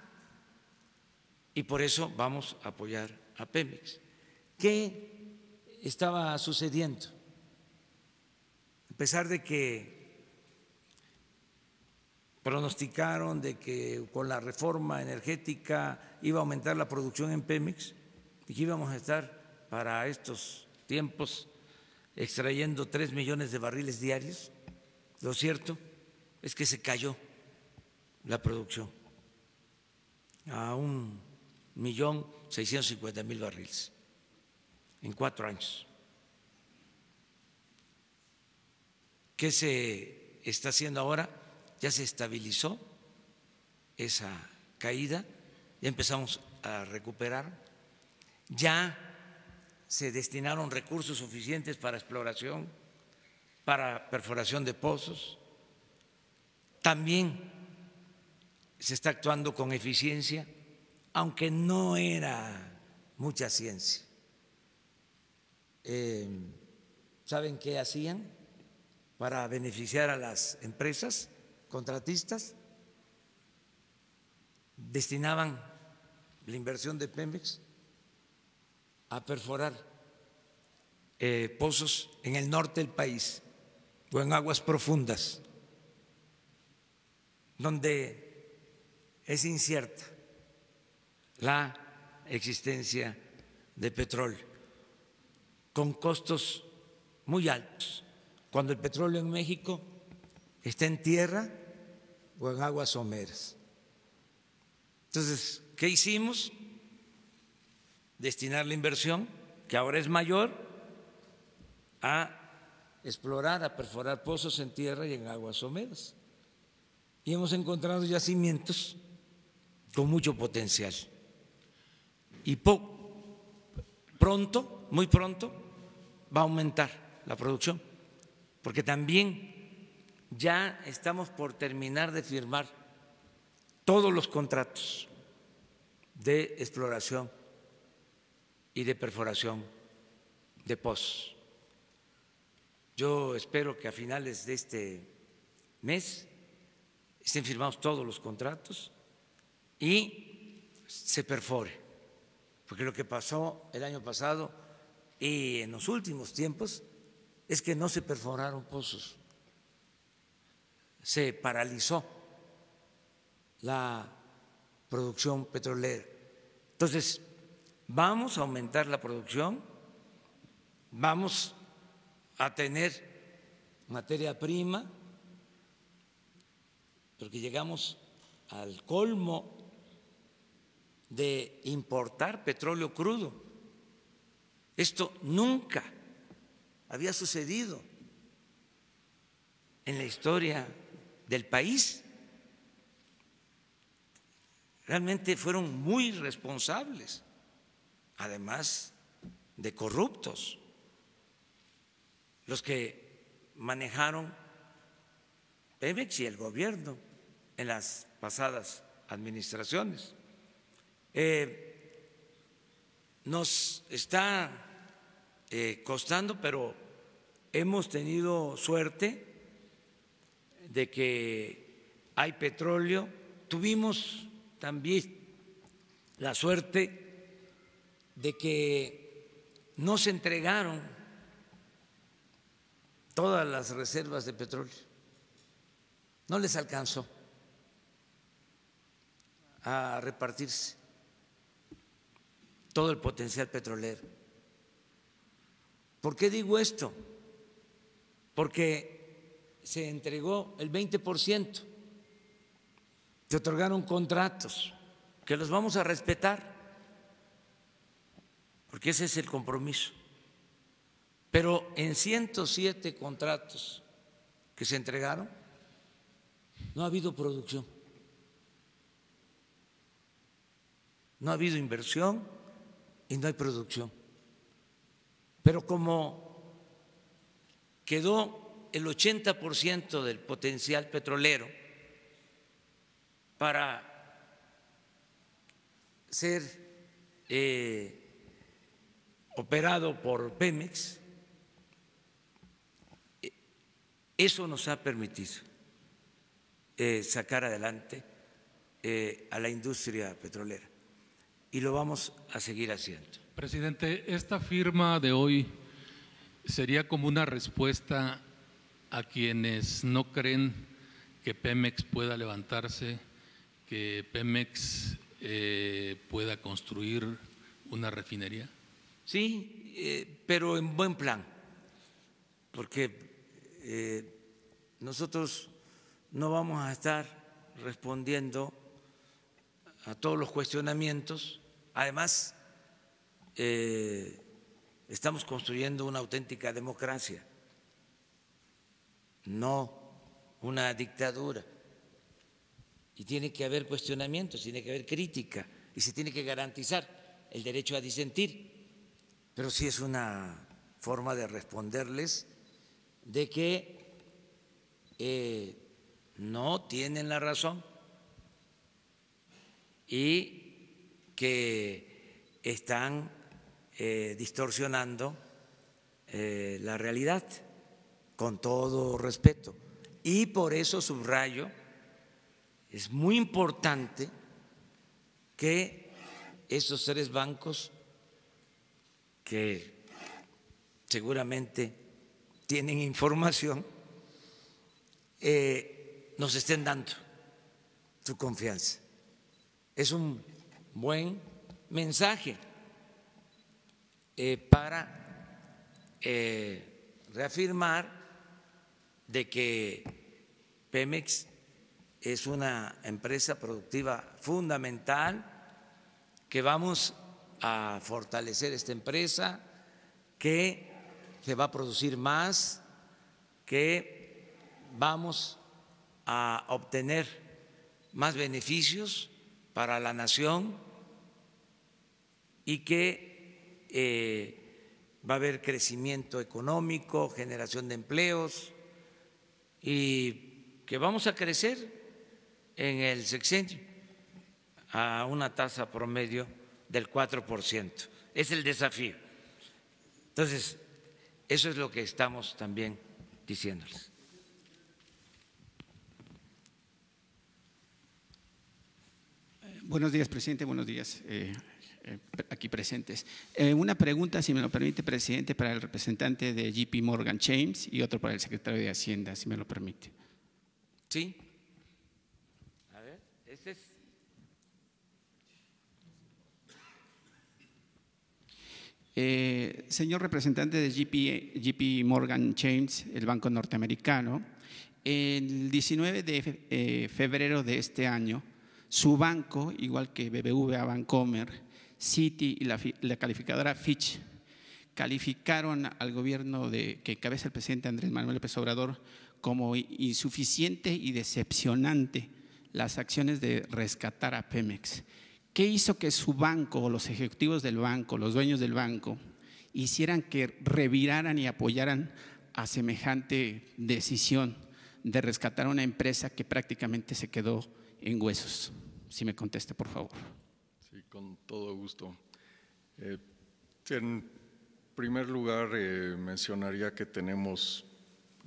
y por eso vamos a apoyar a Pemex. ¿Qué estaba sucediendo? A pesar de que pronosticaron de que con la reforma energética iba a aumentar la producción en Pemex y que íbamos a estar para estos tiempos extrayendo 3 millones de barriles diarios, lo cierto es que se cayó la producción a 1.650.000 barriles en 4 años. ¿Qué se está haciendo ahora? Ya se estabilizó esa caída, ya empezamos a recuperar, ya se destinaron recursos suficientes para exploración, para perforación de pozos. También se está actuando con eficiencia, aunque no era mucha ciencia. ¿Saben qué hacían para beneficiar a las empresas contratistas? Destinaban la inversión de Pemex a perforar pozos en el norte del país o en aguas profundas, donde es incierta la existencia de petróleo, con costos muy altos, cuando el petróleo en México está en tierra o en aguas someras. Entonces, ¿qué hicimos? Destinar la inversión, que ahora es mayor, a explorar, a perforar pozos en tierra y en aguas someras. Y hemos encontrado yacimientos con mucho potencial. Y pronto, muy pronto, va a aumentar la producción, porque también ya estamos por terminar de firmar todos los contratos de exploración y de perforación de pozos. Yo espero que a finales de este mes estén firmados todos los contratos y se perfore, porque lo que pasó el año pasado y en los últimos tiempos es que no se perforaron pozos, se paralizó la producción petrolera. Entonces, vamos a aumentar la producción, vamos a tener materia prima, porque llegamos al colmo de importar petróleo crudo. Esto nunca había sucedido en la historia del país. Realmente fueron muy responsables, además de corruptos, los que manejaron Pemex y el gobierno en las pasadas administraciones. Nos está costando, pero hemos tenido suerte de que hay petróleo. Tuvimos también la suerte de que no se entregaron todas las reservas de petróleo, no les alcanzó a repartirse todo el potencial petrolero. ¿Por qué digo esto? Porque se entregó el 20%, se otorgaron contratos que los vamos a respetar, porque ese es el compromiso. Pero en 107 contratos que se entregaron no ha habido producción, no ha habido inversión y no hay producción. Pero como quedó el 80% del potencial petrolero para ser operado por Pemex, eso nos ha permitido sacar adelante a la industria petrolera. Y lo vamos a seguir haciendo. Presidente, esta firma de hoy sería como una respuesta a quienes no creen que Pemex pueda levantarse, que Pemex pueda construir una refinería. Sí, pero en buen plan, porque nosotros no vamos a estar respondiendo a todos los cuestionamientos. Además, estamos construyendo una auténtica democracia, no una dictadura. Y tiene que haber cuestionamientos, tiene que haber crítica y se tiene que garantizar el derecho a disentir. Pero sí es una forma de responderles de que no tienen la razón y que están distorsionando la realidad, con todo respeto. Y por eso subrayo, es muy importante que esos tres bancos que seguramente tienen información nos estén dando su confianza. Es un buen mensaje para reafirmar de que Pemex es una empresa productiva fundamental, que vamos a fortalecer esta empresa, que se va a producir más, que vamos a obtener más beneficios para la nación y que va a haber crecimiento económico, generación de empleos y que vamos a crecer en el sexenio a una tasa promedio del 4%. Es el desafío. Entonces, eso es lo que estamos también diciéndoles. Buenos días, presidente. Buenos días, aquí presentes. Una pregunta, si me lo permite, presidente, para el representante de JP Morgan Chase y otro para el secretario de Hacienda, si me lo permite. Sí. A ver, este es. Señor representante de JP Morgan Chase, el banco norteamericano, el 19 de febrero de este año, su banco, igual que BBVA, Bancomer, Citi y la calificadora Fitch, calificaron al gobierno que encabeza el presidente Andrés Manuel López Obrador como insuficiente y decepcionante las acciones de rescatar a Pemex. ¿Qué hizo que su banco o los ejecutivos del banco, los dueños del banco, hicieran que reviraran y apoyaran a semejante decisión de rescatar a una empresa que prácticamente se quedó en huesos? Si me conteste, por favor. Sí, con todo gusto. En primer lugar, mencionaría que tenemos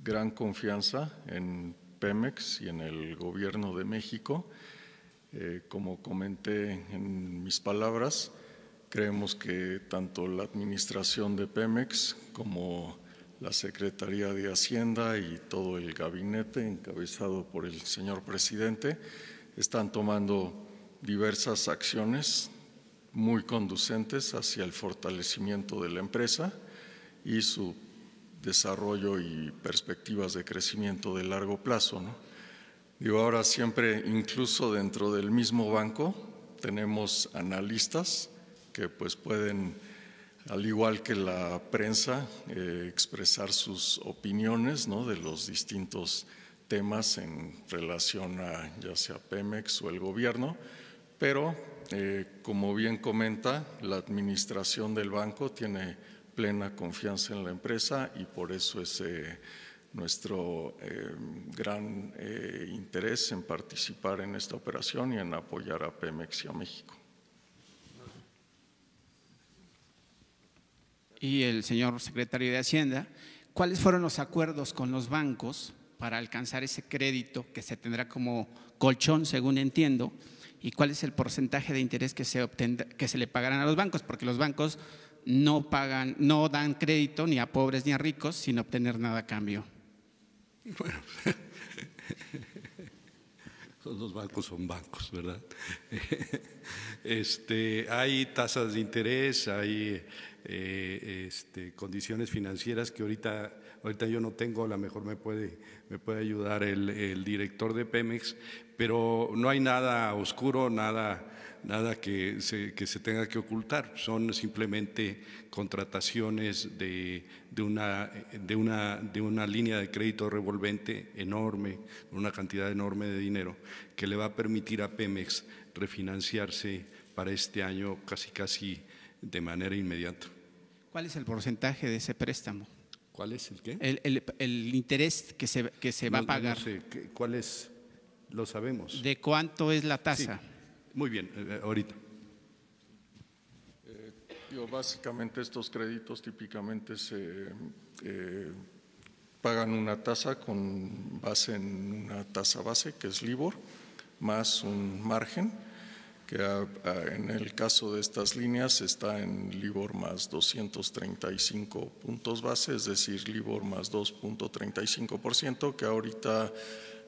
gran confianza en Pemex y en el gobierno de México. Como comenté en mis palabras, creemos que tanto la administración de Pemex como la Secretaría de Hacienda y todo el gabinete encabezado por el señor presidente están tomando diversas acciones muy conducentes hacia el fortalecimiento de la empresa y su desarrollo y perspectivas de crecimiento de largo plazo, ¿no? Digo, ahora siempre, incluso dentro del mismo banco, tenemos analistas que pues pueden, al igual que la prensa, expresar sus opiniones, ¿no?, de los distintos temas en relación a ya sea Pemex o el gobierno, pero como bien comenta, la administración del banco tiene plena confianza en la empresa y por eso es nuestro gran interés en participar en esta operación y en apoyar a Pemex y a México. Y el señor secretario de Hacienda, ¿cuáles fueron los acuerdos con los bancos para alcanzar ese crédito que se tendrá como colchón, según entiendo, y cuál es el porcentaje de interés que se obtendrá, que se le pagarán a los bancos? Porque los bancos no pagan, no dan crédito ni a pobres ni a ricos sin obtener nada a cambio. Bueno, los bancos son bancos, ¿verdad? Hay tasas de interés, hay condiciones financieras que ahorita yo no tengo, a lo mejor me puede ayudar el director de Pemex, pero no hay nada oscuro, nada que se tenga que ocultar, son simplemente contrataciones de una línea de crédito revolvente enorme, una cantidad enorme de dinero que le va a permitir a Pemex refinanciarse para este año casi de manera inmediata. ¿Cuál es el porcentaje de ese préstamo? ¿Cuál es el qué? El interés que se va a pagar. No sé, ¿cuál es? Lo sabemos. ¿De cuánto es la tasa? Sí. Muy bien, ahorita. Básicamente estos créditos típicamente se pagan una tasa con base en una tasa base que es LIBOR, más un margen que en el caso de estas líneas está en LIBOR más 235 puntos base, es decir, LIBOR más 2.35%, que ahorita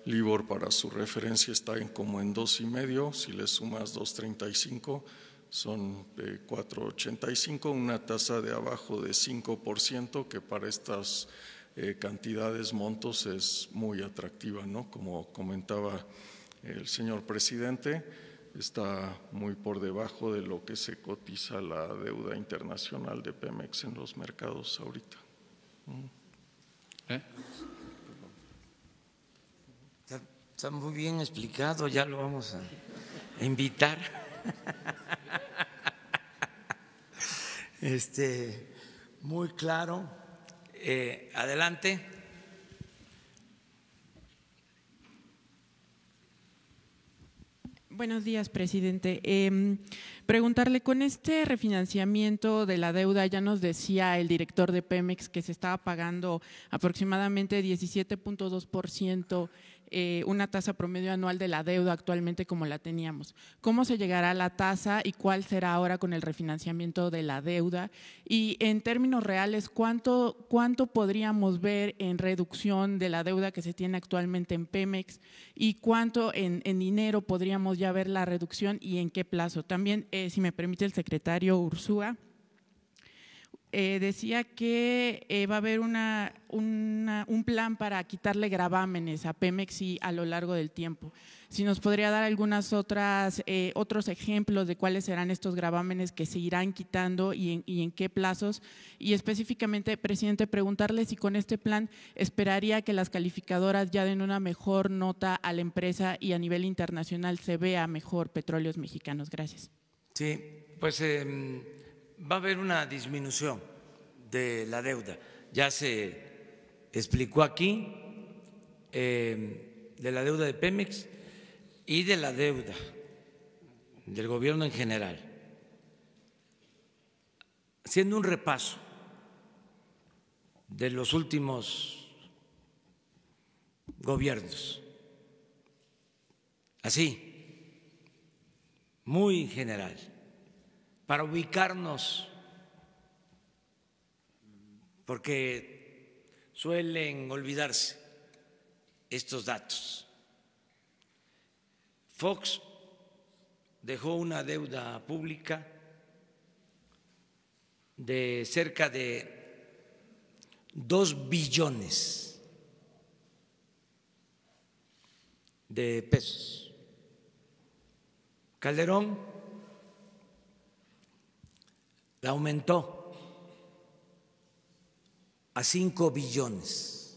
LIBOR para su referencia está en como en 2,5, si le sumas 2.35 son 4.85, una tasa de abajo de 5% que para estas cantidades, montos es muy atractiva, ¿no? Como comentaba el señor presidente, está muy por debajo de lo que se cotiza la deuda internacional de Pemex en los mercados ahorita. Está muy bien explicado, ya lo vamos a invitar. Muy claro. Adelante. Buenos días, presidente. Preguntarle, con este refinanciamiento de la deuda, ya nos decía el director de Pemex que se estaba pagando aproximadamente 17.2%, una tasa promedio anual de la deuda actualmente como la teníamos. ¿Cómo se llegará a la tasa y cuál será ahora con el refinanciamiento de la deuda? Y en términos reales, ¿cuánto podríamos ver en reducción de la deuda que se tiene actualmente en Pemex y cuánto en dinero podríamos ya ver la reducción y en qué plazo? También, si me permite el secretario Urzúa, decía que va a haber un plan para quitarle gravámenes a Pemex y a lo largo del tiempo. Si nos podría dar algunas otros ejemplos de cuáles serán estos gravámenes que se irán quitando y en qué plazos. Y específicamente, presidente, preguntarle si con este plan esperaría que las calificadoras ya den una mejor nota a la empresa y a nivel internacional se vea mejor Petróleos Mexicanos. Gracias. Sí, pues… va a haber una disminución de la deuda, ya se explicó aquí, de la deuda de Pemex y de la deuda del gobierno en general. Haciendo un repaso de los últimos gobiernos, así, muy general, para ubicarnos, porque suelen olvidarse estos datos. Fox dejó una deuda pública de cerca de 2 billones de pesos. Calderón la aumentó a 5 billones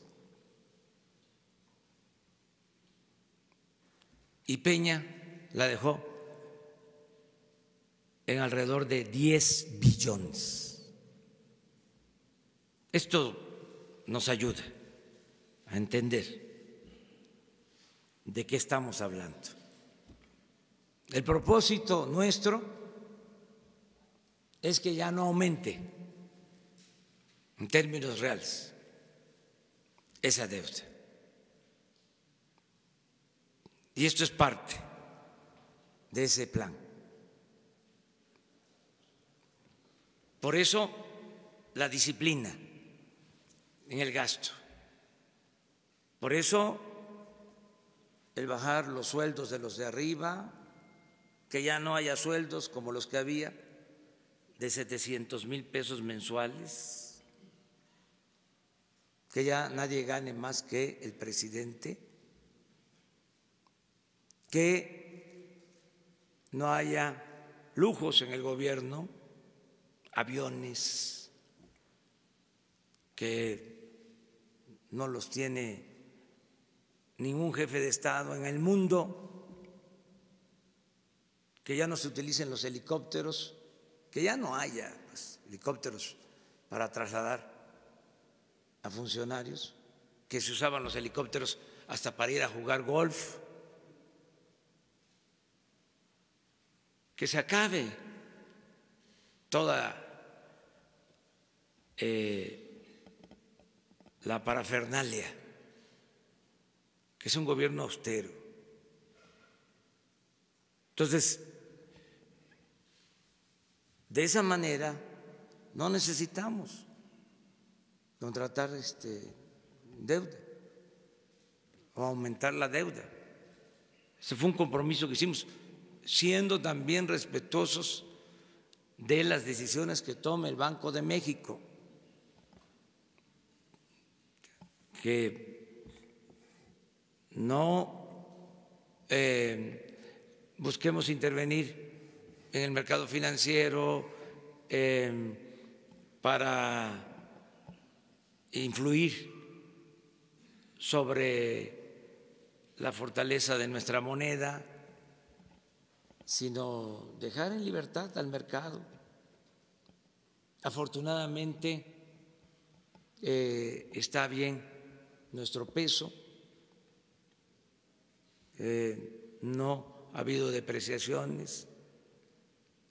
y Peña la dejó en alrededor de 10 billones. Esto nos ayuda a entender de qué estamos hablando. El propósito nuestro es que ya no aumente en términos reales esa deuda. Y esto es parte de ese plan. Por eso la disciplina en el gasto. Por eso el bajar los sueldos de los de arriba, que ya no haya sueldos como los que había, de 700,000 pesos mensuales, que ya nadie gane más que el presidente, que no haya lujos en el gobierno, aviones que no los tiene ningún jefe de Estado en el mundo, que ya no se utilicen los helicópteros, que ya no haya helicópteros para trasladar a funcionarios, que se usaban los helicópteros hasta para ir a jugar golf. Que se acabe toda la parafernalia, que es un gobierno austero. Entonces, de esa manera no necesitamos contratar deuda o aumentar la deuda. Ese fue un compromiso que hicimos, siendo también respetuosos de las decisiones que tome el Banco de México, que no busquemos intervenir en el mercado financiero para influir sobre la fortaleza de nuestra moneda, sino dejar en libertad al mercado. Afortunadamente está bien nuestro peso, no ha habido depreciaciones,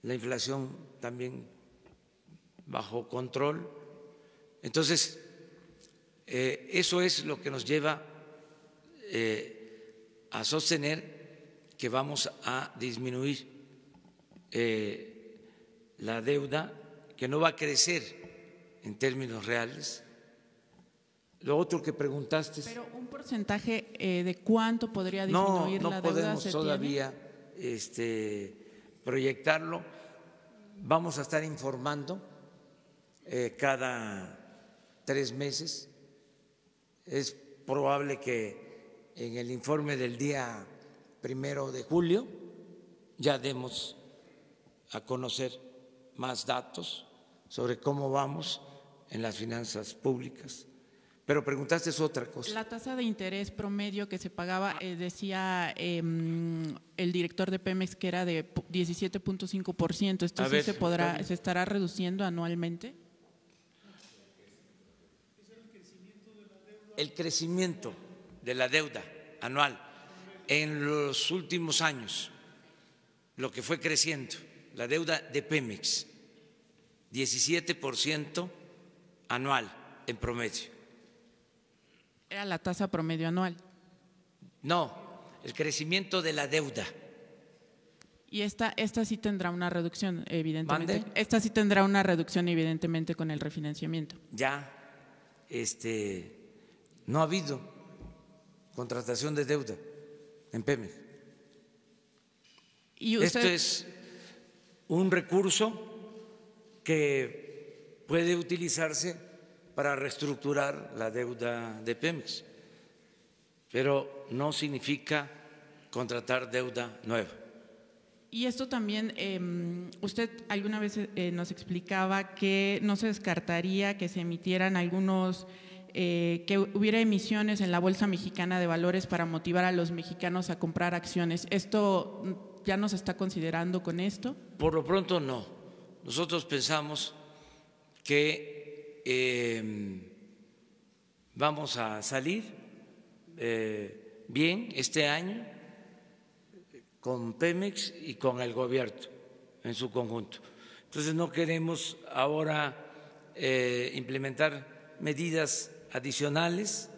la inflación también bajo control. Entonces, eso es lo que nos lleva a sostener que vamos a disminuir la deuda, que no va a crecer en términos reales. Lo otro que preguntaste… Pero un porcentaje de cuánto podría disminuir la deuda. No podemos todavía proyectarlo. Vamos a estar informando cada 3 meses. Es probable que en el informe del día 1 de julio ya demos a conocer más datos sobre cómo vamos en las finanzas públicas. Pero preguntaste es otra cosa. La tasa de interés promedio que se pagaba, decía el director de Pemex que era de 17.5%. ¿Esto sí se estará reduciendo anualmente? El crecimiento de la deuda anual. En los últimos años, lo que fue creciendo, la deuda de Pemex, 17% anual en promedio. ¿Era la tasa promedio anual? No, el crecimiento de la deuda. Y esta sí tendrá una reducción, evidentemente. ¿Mande? Esta sí tendrá una reducción, evidentemente, con el refinanciamiento. Ya, no ha habido contratación de deuda en Pemex. Esto es un recurso que puede utilizarse para reestructurar la deuda de Pemex, pero no significa contratar deuda nueva. Y esto también, usted alguna vez nos explicaba que no se descartaría que se emitieran algunos… que hubiera emisiones en la Bolsa Mexicana de Valores para motivar a los mexicanos a comprar acciones. ¿Esto ya nos está considerando con esto? Por lo pronto no. Nosotros pensamos que vamos a salir bien este año con Pemex y con el gobierno en su conjunto. Entonces no queremos ahora implementar medidas adicionales.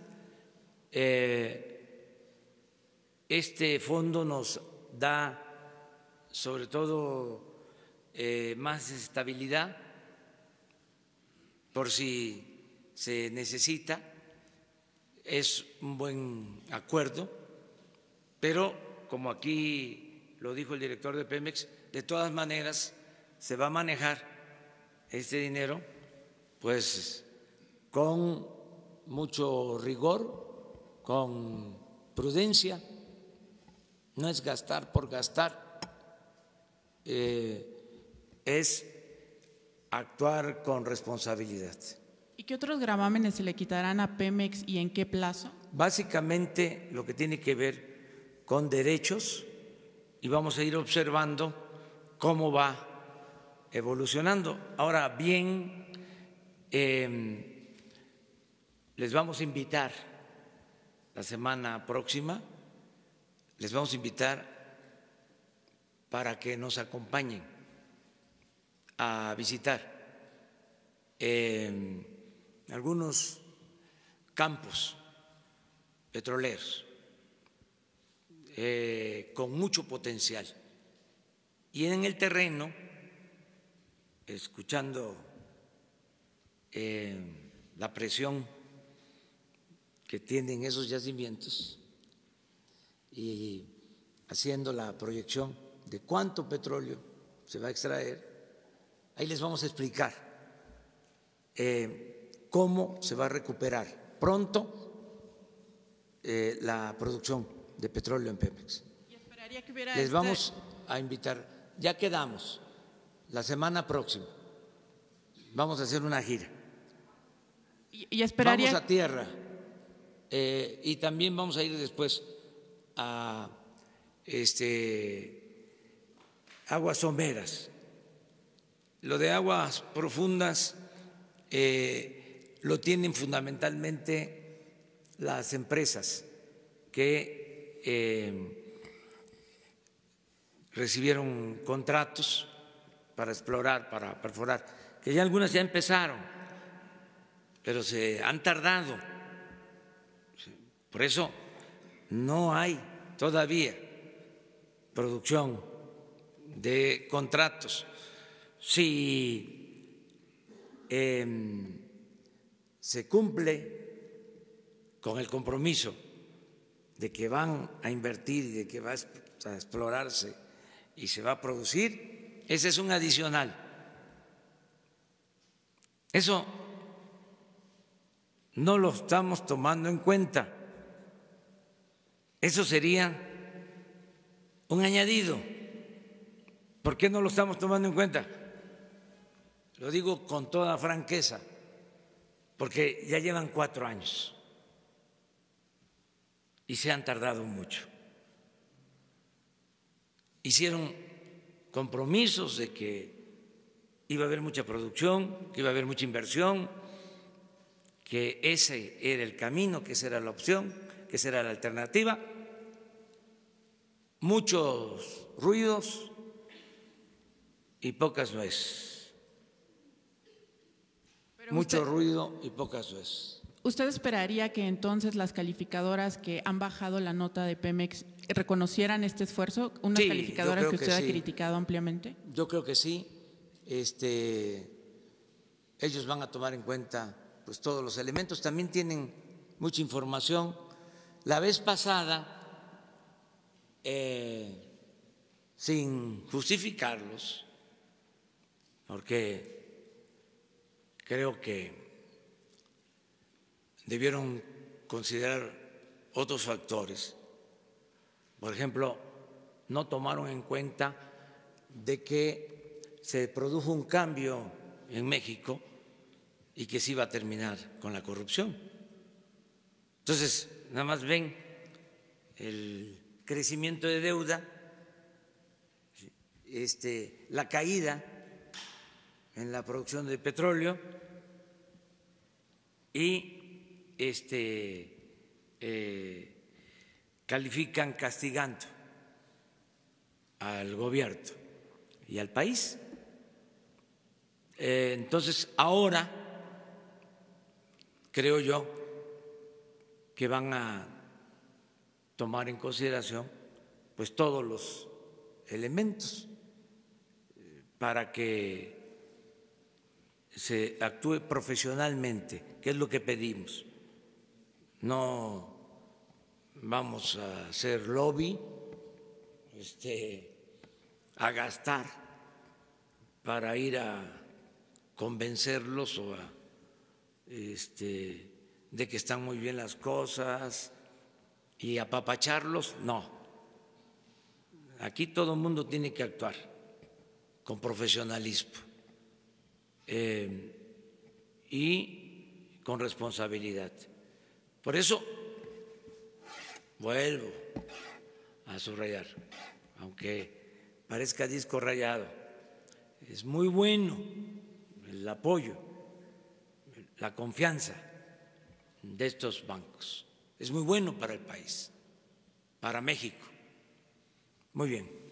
Este fondo nos da sobre todo más estabilidad por si se necesita, es un buen acuerdo, pero como aquí lo dijo el director de Pemex, de todas maneras se va a manejar este dinero pues con mucho rigor, con prudencia, no es gastar por gastar, es actuar con responsabilidad. ¿Y qué otros gravámenes se le quitarán a Pemex y en qué plazo? Básicamente lo que tiene que ver con derechos, y vamos a ir observando cómo va evolucionando. Ahora bien, Les vamos a invitar la semana próxima, les vamos a invitar para que nos acompañen a visitar algunos campos petroleros con mucho potencial. Y en el terreno, escuchando la presión que tienen esos yacimientos y haciendo la proyección de cuánto petróleo se va a extraer, ahí les vamos a explicar cómo se va a recuperar pronto la producción de petróleo en Pemex. Les vamos a invitar, ya quedamos, la semana próxima vamos a hacer una gira. Y esperaría… Vamos a tierra y también vamos a ir después a aguas someras. Lo de aguas profundas lo tienen fundamentalmente las empresas que recibieron contratos para explorar, para perforar, que ya algunas ya empezaron, pero se han tardado. Por eso no hay todavía producción de contratos. Si se cumple con el compromiso de que van a invertir y de que va a explorarse y se va a producir, ese es un adicional. Eso no lo estamos tomando en cuenta. Eso sería un añadido. ¿Por qué no lo estamos tomando en cuenta? Lo digo con toda franqueza, porque ya llevan 4 años y se han tardado mucho. Hicieron compromisos de que iba a haber mucha producción, que iba a haber mucha inversión, que ese era el camino, que esa era la opción, que esa era la alternativa. Muchos ruidos y pocas nueces. Mucho ruido y pocas nueces. ¿Usted esperaría que entonces las calificadoras que han bajado la nota de Pemex reconocieran este esfuerzo? Unas calificadoras que usted ha criticado ampliamente. Yo creo que sí. Ellos van a tomar en cuenta pues todos los elementos. También tienen mucha información. La vez pasada, sin justificarlos, porque creo que debieron considerar otros factores. Por ejemplo, no tomaron en cuenta de que se produjo un cambio en México y que se iba a terminar con la corrupción. Entonces, nada más ven el crecimiento de deuda, la caída en la producción de petróleo y califican castigando al gobierno y al país. Entonces, ahora creo yo que van a tomar en consideración pues todos los elementos para que se actúe profesionalmente, que es lo que pedimos. No vamos a hacer lobby, a gastar para ir a convencerlos o a, de que están muy bien las cosas y apapacharlos. No, aquí todo el mundo tiene que actuar con profesionalismo y con responsabilidad. Por eso vuelvo a subrayar, aunque parezca disco rayado, es muy bueno el apoyo, la confianza de estos bancos. Es muy bueno para el país, para México. Muy bien.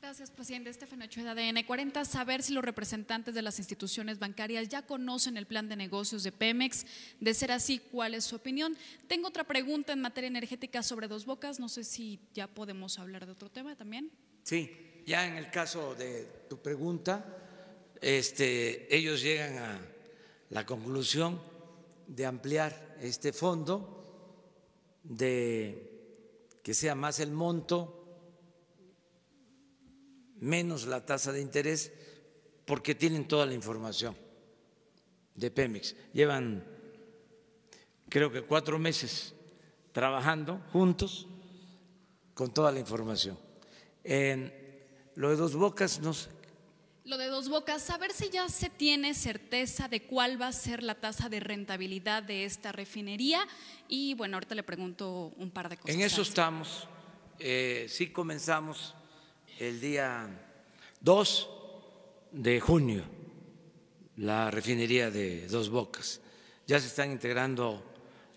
Gracias, presidente. Estefano Ochoa, de ADN40. Saber si los representantes de las instituciones bancarias ya conocen el plan de negocios de Pemex. De ser así, ¿cuál es su opinión? Tengo otra pregunta en materia energética sobre Dos Bocas. No sé si ya podemos hablar de otro tema también. Sí, ya en el caso de tu pregunta, ellos llegan a la conclusión de ampliar este fondo, de que sea más el monto, menos la tasa de interés, porque tienen toda la información de Pemex. Llevan, creo que 4 meses trabajando juntos con toda la información. Lo de Dos Bocas, no sé. Lo de Dos Bocas, a ver si ya se tiene certeza de cuál va a ser la tasa de rentabilidad de esta refinería. Y bueno, ahorita le pregunto un par de cosas. En eso estamos, sí comenzamos el día 2 de junio, la refinería de Dos Bocas. Ya se están integrando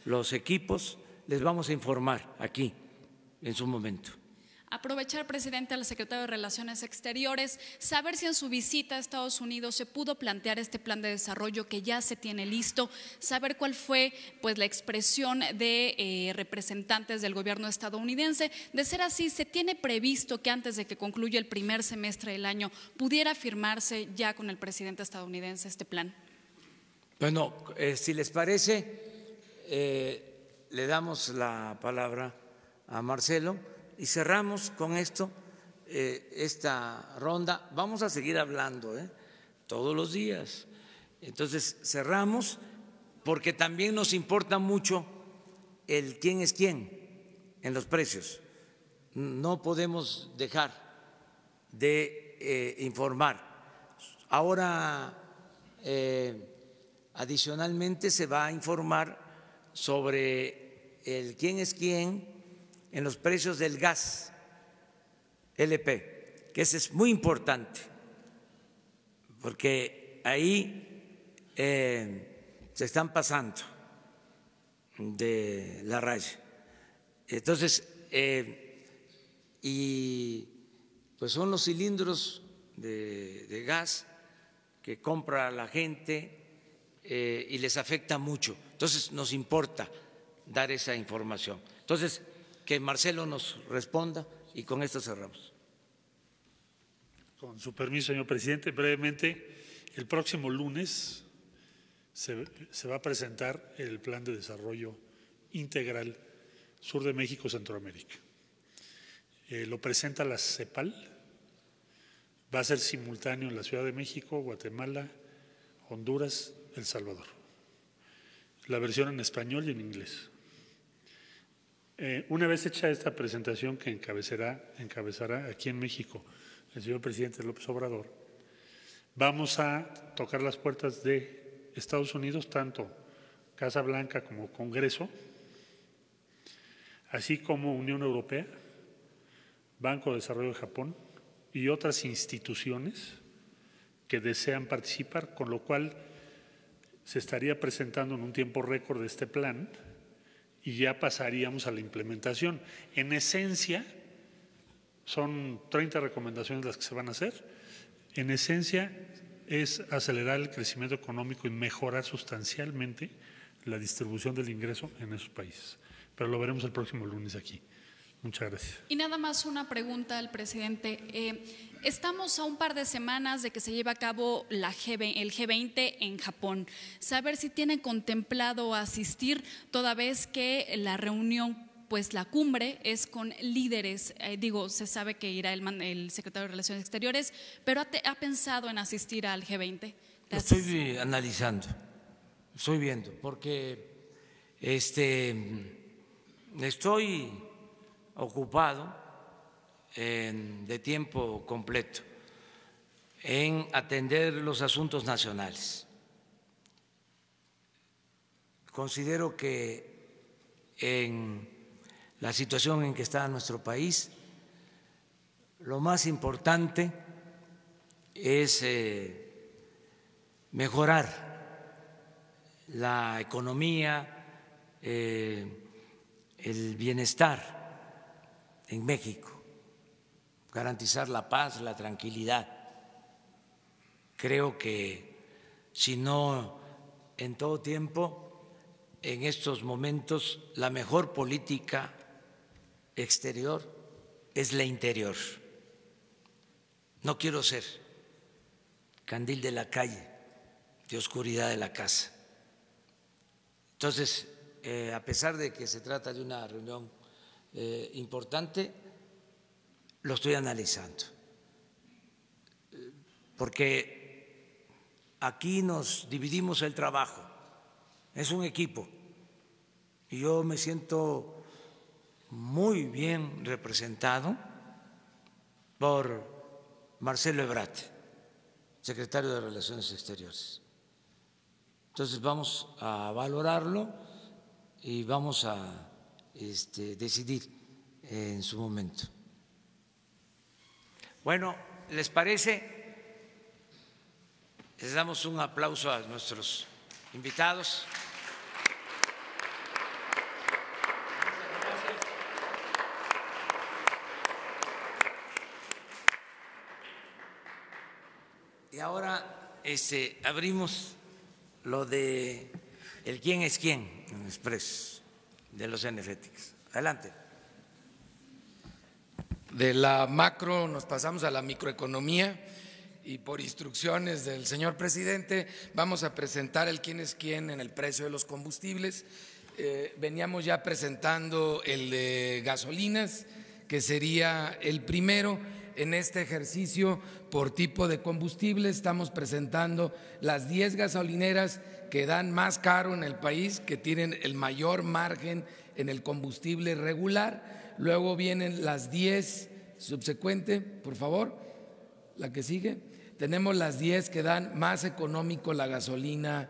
los equipos, les vamos a informar aquí en su momento. Aprovechar, presidente, al secretario de Relaciones Exteriores, saber si en su visita a Estados Unidos se pudo plantear este plan de desarrollo que ya se tiene listo, saber cuál fue pues la expresión de representantes del gobierno estadounidense. De ser así, ¿se tiene previsto que antes de que concluya el primer semestre del año pudiera firmarse ya con el presidente estadounidense este plan? Bueno, si les parece, le damos la palabra a Marcelo y cerramos con esto esta ronda. Vamos a seguir hablando todos los días. Entonces cerramos porque también nos importa mucho el quién es quién en los precios. No podemos dejar de informar. Ahora adicionalmente se va a informar sobre el quién es quién en los precios del gas LP, que ese es muy importante, porque ahí se están pasando de la raya. Entonces, y pues son los cilindros de gas que compra la gente y les afecta mucho. Entonces, nos importa dar esa información. Entonces, que Marcelo nos responda y con esto cerramos. Con su permiso, señor presidente, brevemente, el próximo lunes se va a presentar el Plan de Desarrollo Integral Sur de México, Centroamérica. Lo presenta la CEPAL, va a ser simultáneo en la Ciudad de México, Guatemala, Honduras, El Salvador. La versión en español y en inglés. Una vez hecha esta presentación que encabezará aquí en México el señor presidente López Obrador, vamos a tocar las puertas de Estados Unidos, tanto Casa Blanca como Congreso, así como Unión Europea, Banco de Desarrollo de Japón y otras instituciones que desean participar, con lo cual se estaría presentando en un tiempo récord este plan y ya pasaríamos a la implementación. En esencia, son 30 recomendaciones las que se van a hacer. En esencia es acelerar el crecimiento económico y mejorar sustancialmente la distribución del ingreso en esos países. Pero lo veremos el próximo lunes aquí. Muchas gracias. Y nada más una pregunta al presidente. Estamos a un par de semanas de que se lleve a cabo el G20 en Japón. Saber si tienen contemplado asistir, toda vez que la reunión, pues la cumbre es con líderes. Digo, se sabe que irá el secretario de Relaciones Exteriores, pero ¿ha pensado en asistir al G20? Gracias. Lo estoy analizando, estoy viendo, porque estoy ocupado de tiempo completo en atender los asuntos nacionales. Considero que en la situación en que está nuestro país, lo más importante es mejorar la economía, el bienestar en México, garantizar la paz, la tranquilidad. Creo que si no en todo tiempo, en estos momentos la mejor política exterior es la interior. No quiero ser candil de la calle, de oscuridad de la casa. Entonces, a pesar de que se trata de una reunión importante, lo estoy analizando, porque aquí nos dividimos el trabajo, es un equipo. Y yo me siento muy bien representado por Marcelo Ebrard, secretario de Relaciones Exteriores. Entonces vamos a valorarlo y vamos a decidir en su momento. Bueno, ¿les parece? Les damos un aplauso a nuestros invitados. Y ahora abrimos lo de el quién es quién en Express de los NFTs. Adelante. De la macro nos pasamos a la microeconomía y por instrucciones del señor presidente vamos a presentar el quién es quién en el precio de los combustibles. Veníamos ya presentando el de gasolinas, que sería el primero. En este ejercicio por tipo de combustible estamos presentando las 10 gasolineras que dan más caro en el país, que tienen el mayor margen en el combustible regular. Luego vienen las 10 subsecuentes, por favor, la que sigue. Tenemos las 10 que dan más económico la gasolina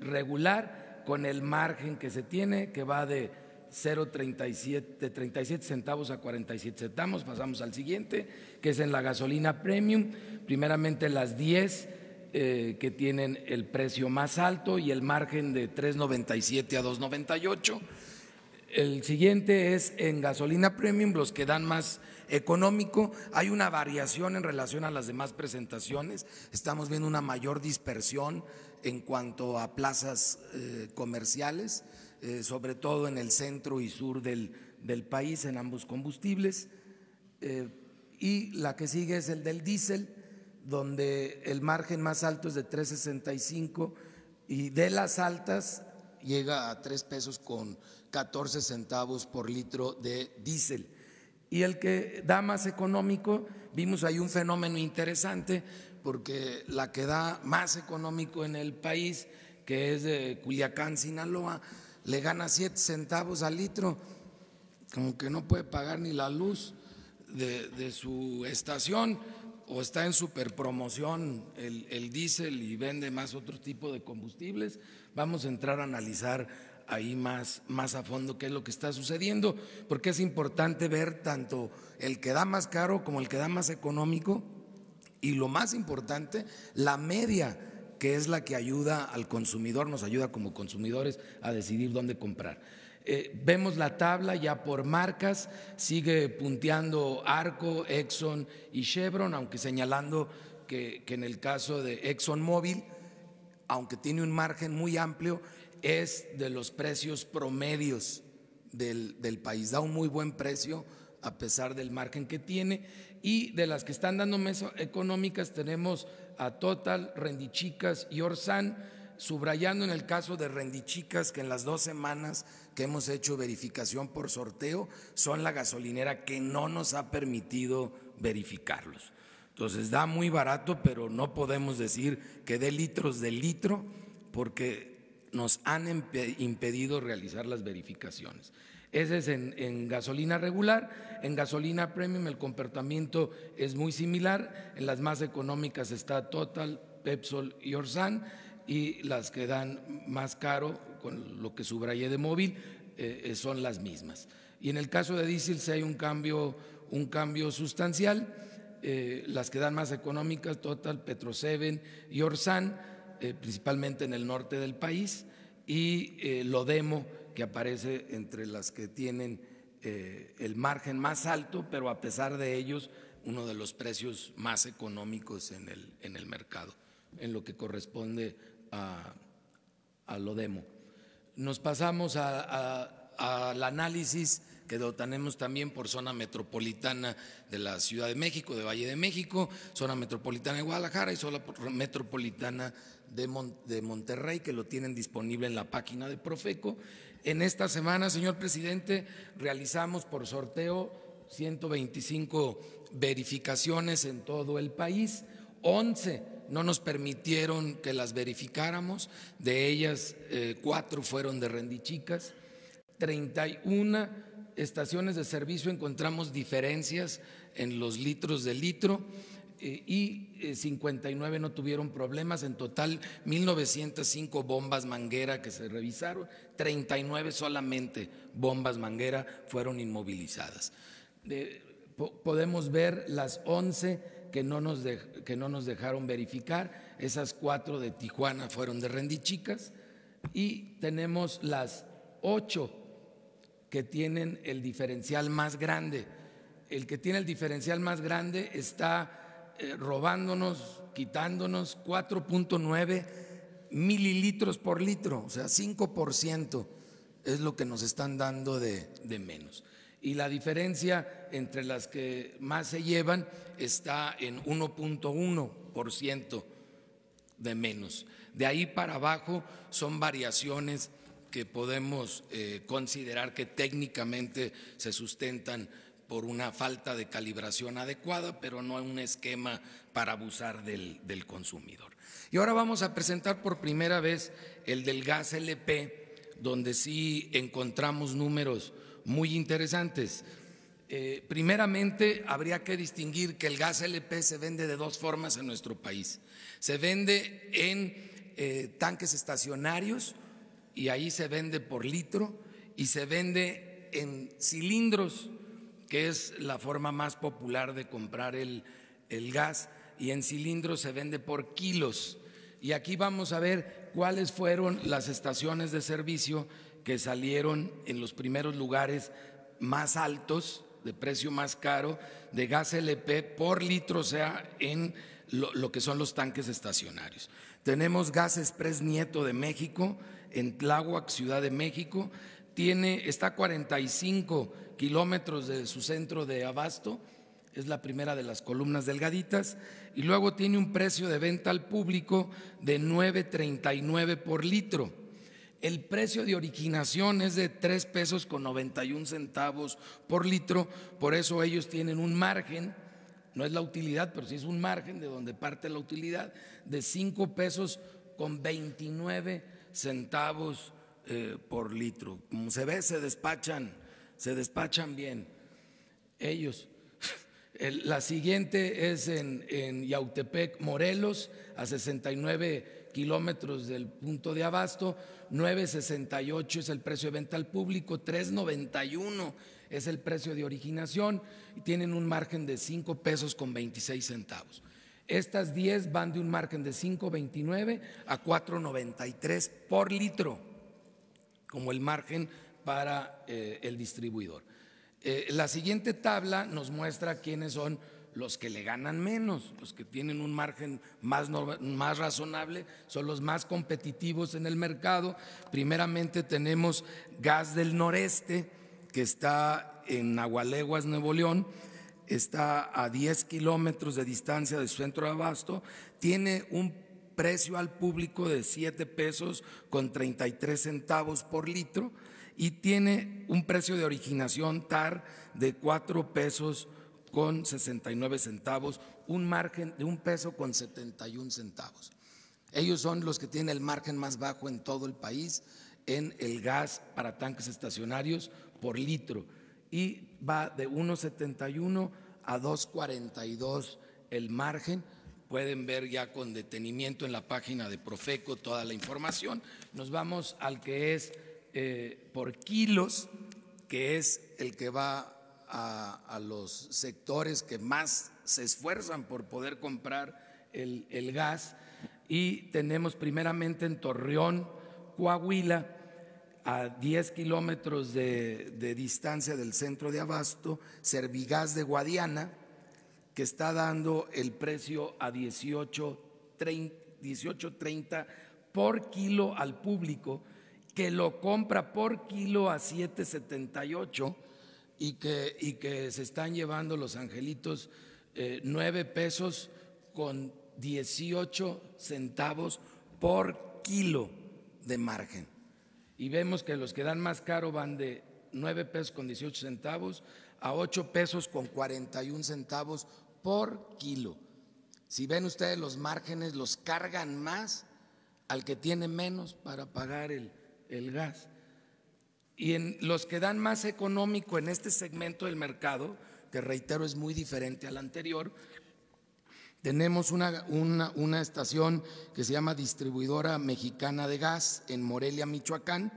regular, con el margen que se tiene, que va de 37 centavos a 47 centavos. Pasamos al siguiente, que es en la gasolina premium. Primeramente las 10 que tienen el precio más alto y el margen de 3.97 a 2.98. El siguiente es en gasolina premium, los que dan más económico. Hay una variación en relación a las demás presentaciones. Estamos viendo una mayor dispersión en cuanto a plazas comerciales, sobre todo en el centro y sur del país, en ambos combustibles. Y la que sigue es el del diésel, donde el margen más alto es de 3.65 y de las altas llega a 3 pesos con 14 centavos por litro de diésel. Y el que da más económico, vimos ahí un fenómeno interesante, porque la que da más económico en el país, que es de Culiacán, Sinaloa, le gana 7 centavos al litro, como que no puede pagar ni la luz de su estación, o está en superpromoción el diésel y vende más otro tipo de combustibles. Vamos a entrar a analizar ahí más a fondo qué es lo que está sucediendo, porque es importante ver tanto el que da más caro como el que da más económico y, lo más importante, la media, que es la que ayuda al consumidor, nos ayuda como consumidores a decidir dónde comprar. Vemos la tabla ya por marcas, sigue punteando Arco, Exxon y Chevron, aunque señalando que en el caso de ExxonMobil, aunque tiene un margen muy amplio, es de los precios promedios del país, da un muy buen precio a pesar del margen que tiene. Y de las que están dando más económicas tenemos a Total, Rendichicas y Orsan, subrayando en el caso de Rendichicas que en las 2 semanas que hemos hecho verificación por sorteo son la gasolinera que no nos ha permitido verificarlos. Entonces da muy barato, pero no podemos decir que dé litros de litro porque nos han impedido realizar las verificaciones. Ese es en gasolina regular. En gasolina premium el comportamiento es muy similar. En las más económicas está Total, Repsol y Orsan, y las que dan más caro, con lo que subrayé de móvil, son las mismas. Y en el caso de diésel sí hay un cambio sustancial. las que dan más económicas, Total, Petroseven y Orsan, principalmente en el norte del país, y Lodemo, que aparece entre las que tienen el margen más alto, pero a pesar de ellos, uno de los precios más económicos en el mercado, en lo que corresponde a Lodemo. Nos pasamos al análisis que lo tenemos también por zona metropolitana de la Ciudad de México, de Valle de México, zona metropolitana de Guadalajara y zona metropolitana de Monterrey, que lo tienen disponible en la página de Profeco. En esta semana, señor presidente, realizamos por sorteo 125 verificaciones en todo el país, 11 no nos permitieron que las verificáramos, de ellas 4 fueron de Rendichicas, 31 estaciones de servicio encontramos diferencias en los litros de litro y 59 no tuvieron problemas. En total, 1,905 bombas manguera que se revisaron, 39 solamente bombas manguera fueron inmovilizadas. Podemos ver las 11 que no nos dejaron verificar, esas 4 de Tijuana fueron de Rendichicas, y tenemos las 8 que tienen el diferencial más grande. El que tiene el diferencial más grande está robándonos, quitándonos 4.9 mililitros por litro, o sea, 5% es lo que nos están dando de menos. Y la diferencia entre las que más se llevan está en 1.1% de menos. De ahí para abajo son variaciones que podemos considerar que técnicamente se sustentan por una falta de calibración adecuada, pero no hay un esquema para abusar del consumidor. Y ahora vamos a presentar por primera vez el del gas LP, donde sí encontramos números muy interesantes. Primeramente, habría que distinguir que el gas LP se vende de dos formas en nuestro país. Se vende en tanques estacionarios y ahí se vende por litro, y se vende en cilindros, que es la forma más popular de comprar el gas, y en cilindros se vende por kilos. Y aquí vamos a ver cuáles fueron las estaciones de servicio que salieron en los primeros lugares más altos, de precio más caro, de gas LP por litro, o sea, en lo que son los tanques estacionarios. Tenemos Gas Express Nieto de México, en Tláhuac, Ciudad de México, está a 45 kilómetros de su centro de abasto, es la primera de las columnas delgaditas, y luego tiene un precio de venta al público de 9.39 por litro. El precio de originación es de 3 pesos con 91 centavos por litro, por eso ellos tienen un margen, no es la utilidad, pero sí es un margen de donde parte la utilidad, de 5 pesos con 29 centavos por litro. Como se ve, se despachan bien ellos. La siguiente es en Yautepec, Morelos, a 69 kilómetros del punto de abasto, 9.68 es el precio de venta al público, 3.91 es el precio de originación y tienen un margen de 5 pesos con 26 centavos. Estas 10 van de un margen de 5.29 a 4.93 por litro, como el margen para el distribuidor. La siguiente tabla nos muestra quiénes son los que le ganan menos, los que tienen un margen más razonable, son los más competitivos en el mercado. Primeramente tenemos Gas del Noreste, que está en Agualeguas, Nuevo León, está a 10 kilómetros de distancia de su centro de abasto, tiene un precio al público de 7 pesos con 33 centavos por litro y tiene un precio de originación TAR de 4 pesos con 69 centavos, un margen de 1 peso con 71 centavos. Ellos son los que tienen el margen más bajo en todo el país en el gas para tanques estacionarios por litro, y va de 1.71 a 2.42 el margen. Pueden ver ya con detenimiento en la página de Profeco toda la información. Nos vamos al que es por kilos, que es el que va a los sectores que más se esfuerzan por poder comprar el gas, y tenemos primeramente en Torreón, Coahuila, a 10 kilómetros de distancia del centro de abasto, Servigas de Guadiana, que está dando el precio a 18.30 por kilo al público, que lo compra por kilo a 7.78 y que se están llevando los angelitos 9 pesos con 18 centavos por kilo de margen. Y vemos que los que dan más caro van de 9 pesos con 18 centavos a 8 pesos con 41 centavos por kilo. Si ven ustedes los márgenes, los cargan más al que tiene menos para pagar el gas. Y en los que dan más económico en este segmento del mercado, que reitero es muy diferente al anterior, tenemos una estación que se llama Distribuidora Mexicana de Gas en Morelia, Michoacán,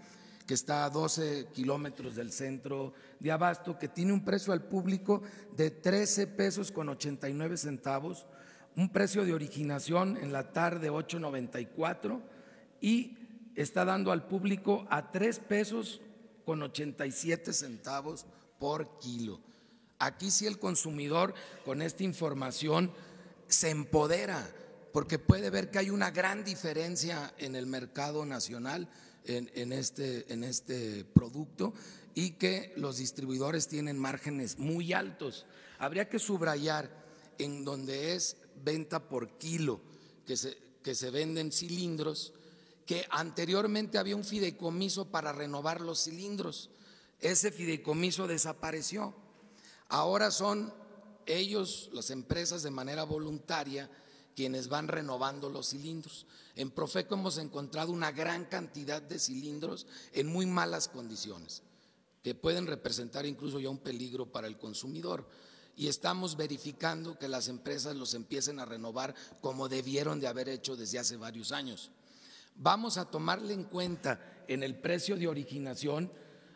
que está a 12 kilómetros del centro de abasto, que tiene un precio al público de 13 pesos con 89 centavos, un precio de originación en la tarde 8.94, y está dando al público a 3 pesos con 87 centavos por kilo. Aquí sí el consumidor con esta información se empodera, porque puede ver que hay una gran diferencia en el mercado nacional en este producto, y que los distribuidores tienen márgenes muy altos. Habría que subrayar en donde es venta por kilo, que se venden cilindros, que anteriormente había un fideicomiso para renovar los cilindros. Ese fideicomiso desapareció. Ahora son ellos, las empresas, de manera voluntaria quienes van renovando los cilindros. En Profeco hemos encontrado una gran cantidad de cilindros en muy malas condiciones, que pueden representar incluso ya un peligro para el consumidor, y estamos verificando que las empresas los empiecen a renovar, como debieron de haber hecho desde hace varios años. Vamos a tomarle en cuenta en el precio de originación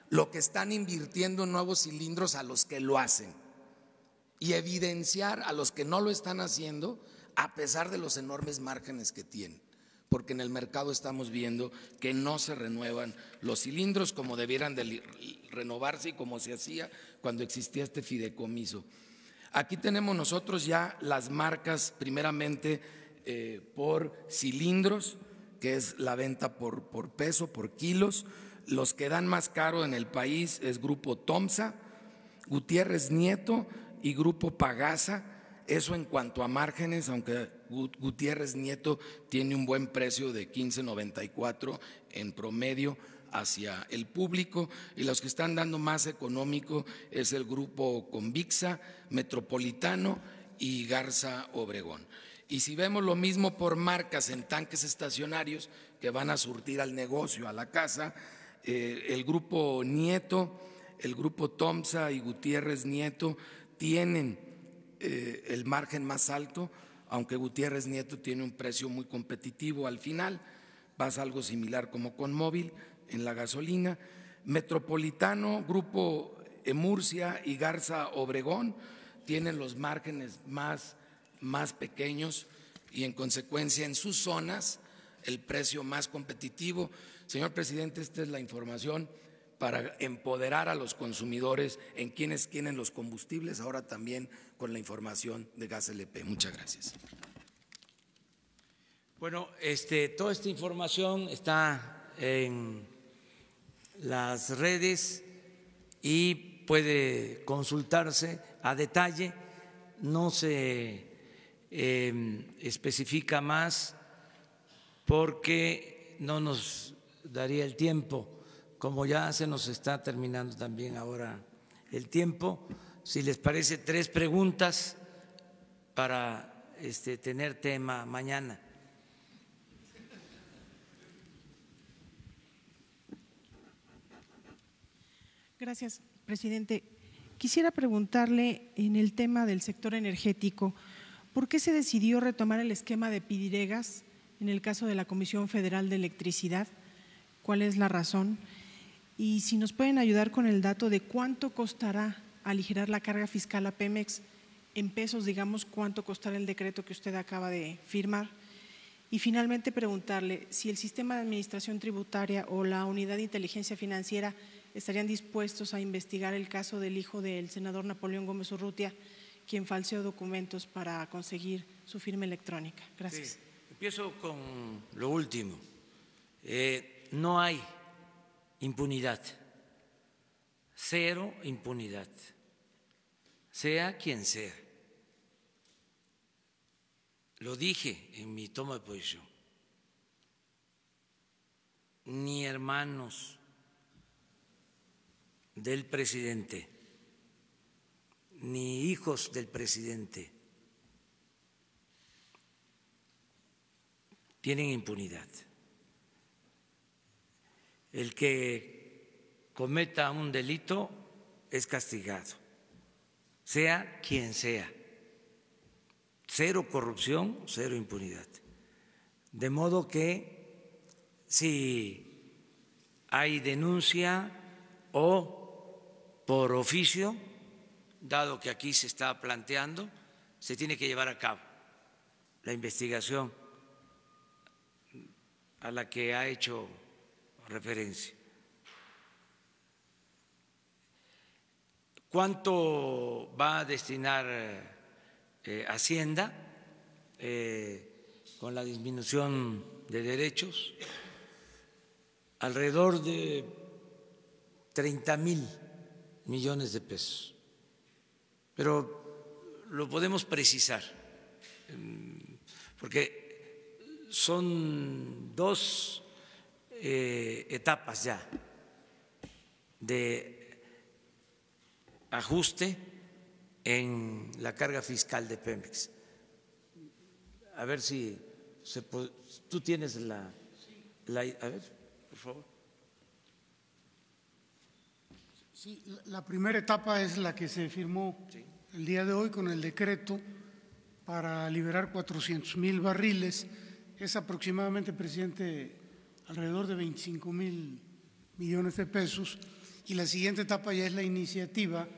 lo que están invirtiendo en nuevos cilindros a los que lo hacen, y evidenciar a los que no lo están haciendo a pesar de los enormes márgenes que tienen, porque en el mercado estamos viendo que no se renuevan los cilindros como debieran de renovarse y como se hacía cuando existía este fideicomiso. Aquí tenemos nosotros ya las marcas, primeramente por cilindros, que es la venta por peso, por kilos. Los que dan más caro en el país es Grupo Tomsa, Gutiérrez Nieto y Grupo Pagasa. Eso en cuanto a márgenes, aunque Gutiérrez Nieto tiene un buen precio de 15.94 en promedio hacia el público, y los que están dando más económico es el Grupo Convixa, Metropolitano y Garza Obregón. Y si vemos lo mismo por marcas en tanques estacionarios que van a surtir al negocio, a la casa, el Grupo Nieto, el Grupo Tomsa y Gutiérrez Nieto tienen el margen más alto, aunque Gutiérrez Nieto tiene un precio muy competitivo al final. Pasa algo similar como con Móvil en la gasolina. Metropolitano, Grupo Murcia y Garza Obregón tienen los márgenes más pequeños, y en consecuencia en sus zonas el precio más competitivo. Señor presidente, esta es la información para empoderar a los consumidores en quienes tienen los combustibles, ahora también con la información de Gas LP. Muchas gracias. Bueno, toda esta información está en las redes y puede consultarse a detalle. No se especifica más porque no nos daría el tiempo. Como ya se nos está terminando también ahora el tiempo, si les parece, 3 preguntas para tener tema mañana. Gracias, presidente. Quisiera preguntarle en el tema del sector energético, ¿por qué se decidió retomar el esquema de Pidiregas en el caso de la Comisión Federal de Electricidad? ¿Cuál es la razón? Y si nos pueden ayudar con el dato de cuánto costará aligerar la carga fiscal a Pemex en pesos, digamos, cuánto costará el decreto que usted acaba de firmar. Y finalmente preguntarle si el sistema de administración tributaria o la unidad de inteligencia financiera estarían dispuestos a investigar el caso del hijo del senador Napoleón Gómez Urrutia, quien falseó documentos para conseguir su firma electrónica. Gracias. Sí, empiezo con lo último. No hay impunidad, cero impunidad, sea quien sea. Lo dije en mi toma de posición, ni hermanos del presidente, ni hijos del presidente tienen impunidad. El que cometa un delito es castigado, sea quien sea. Cero corrupción, cero impunidad. De modo que si hay denuncia o por oficio, dado que aquí se está planteando, se tiene que llevar a cabo la investigación a la que ha hecho referencia. ¿Cuánto va a destinar Hacienda con la disminución de derechos? Alrededor de 30,000 millones de pesos. Pero lo podemos precisar, porque son dos etapas ya de ajuste en la carga fiscal de Pemex. A ver si se puede, tú tienes la a ver, por favor. Sí, la primera etapa es la que se firmó el día de hoy con el decreto para liberar 400,000 barriles. Es aproximadamente, presidente, alrededor de 25,000 millones de pesos. Y la siguiente etapa ya es la iniciativa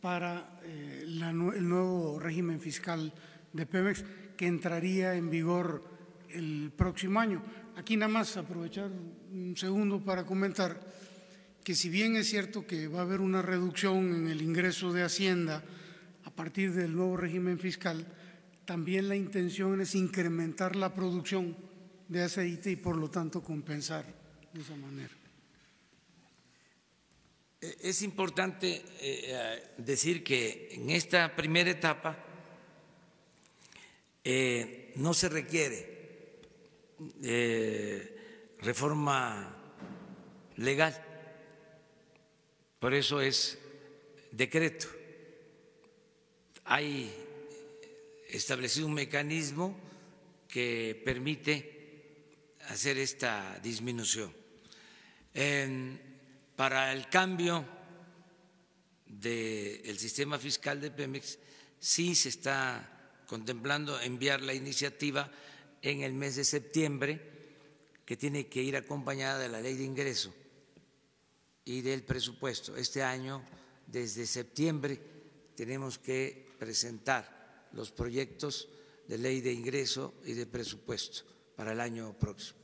para el nuevo régimen fiscal de Pemex, que entraría en vigor el próximo año. Aquí nada más aprovechar un segundo para comentar que si bien es cierto que va a haber una reducción en el ingreso de Hacienda a partir del nuevo régimen fiscal, también la intención es incrementar la producción de aceite y por lo tanto compensar de esa manera. Es importante decir que en esta primera etapa no se requiere reforma legal. Por eso es decreto. Hay establecido un mecanismo que permite hacer esta disminución. Para el cambio del sistema fiscal de Pemex, sí se está contemplando enviar la iniciativa en el mes de septiembre, que tiene que ir acompañada de la ley de ingreso y del presupuesto. Este año, desde septiembre, tenemos que presentar los proyectos de ley de ingreso y de presupuesto para el año próximo.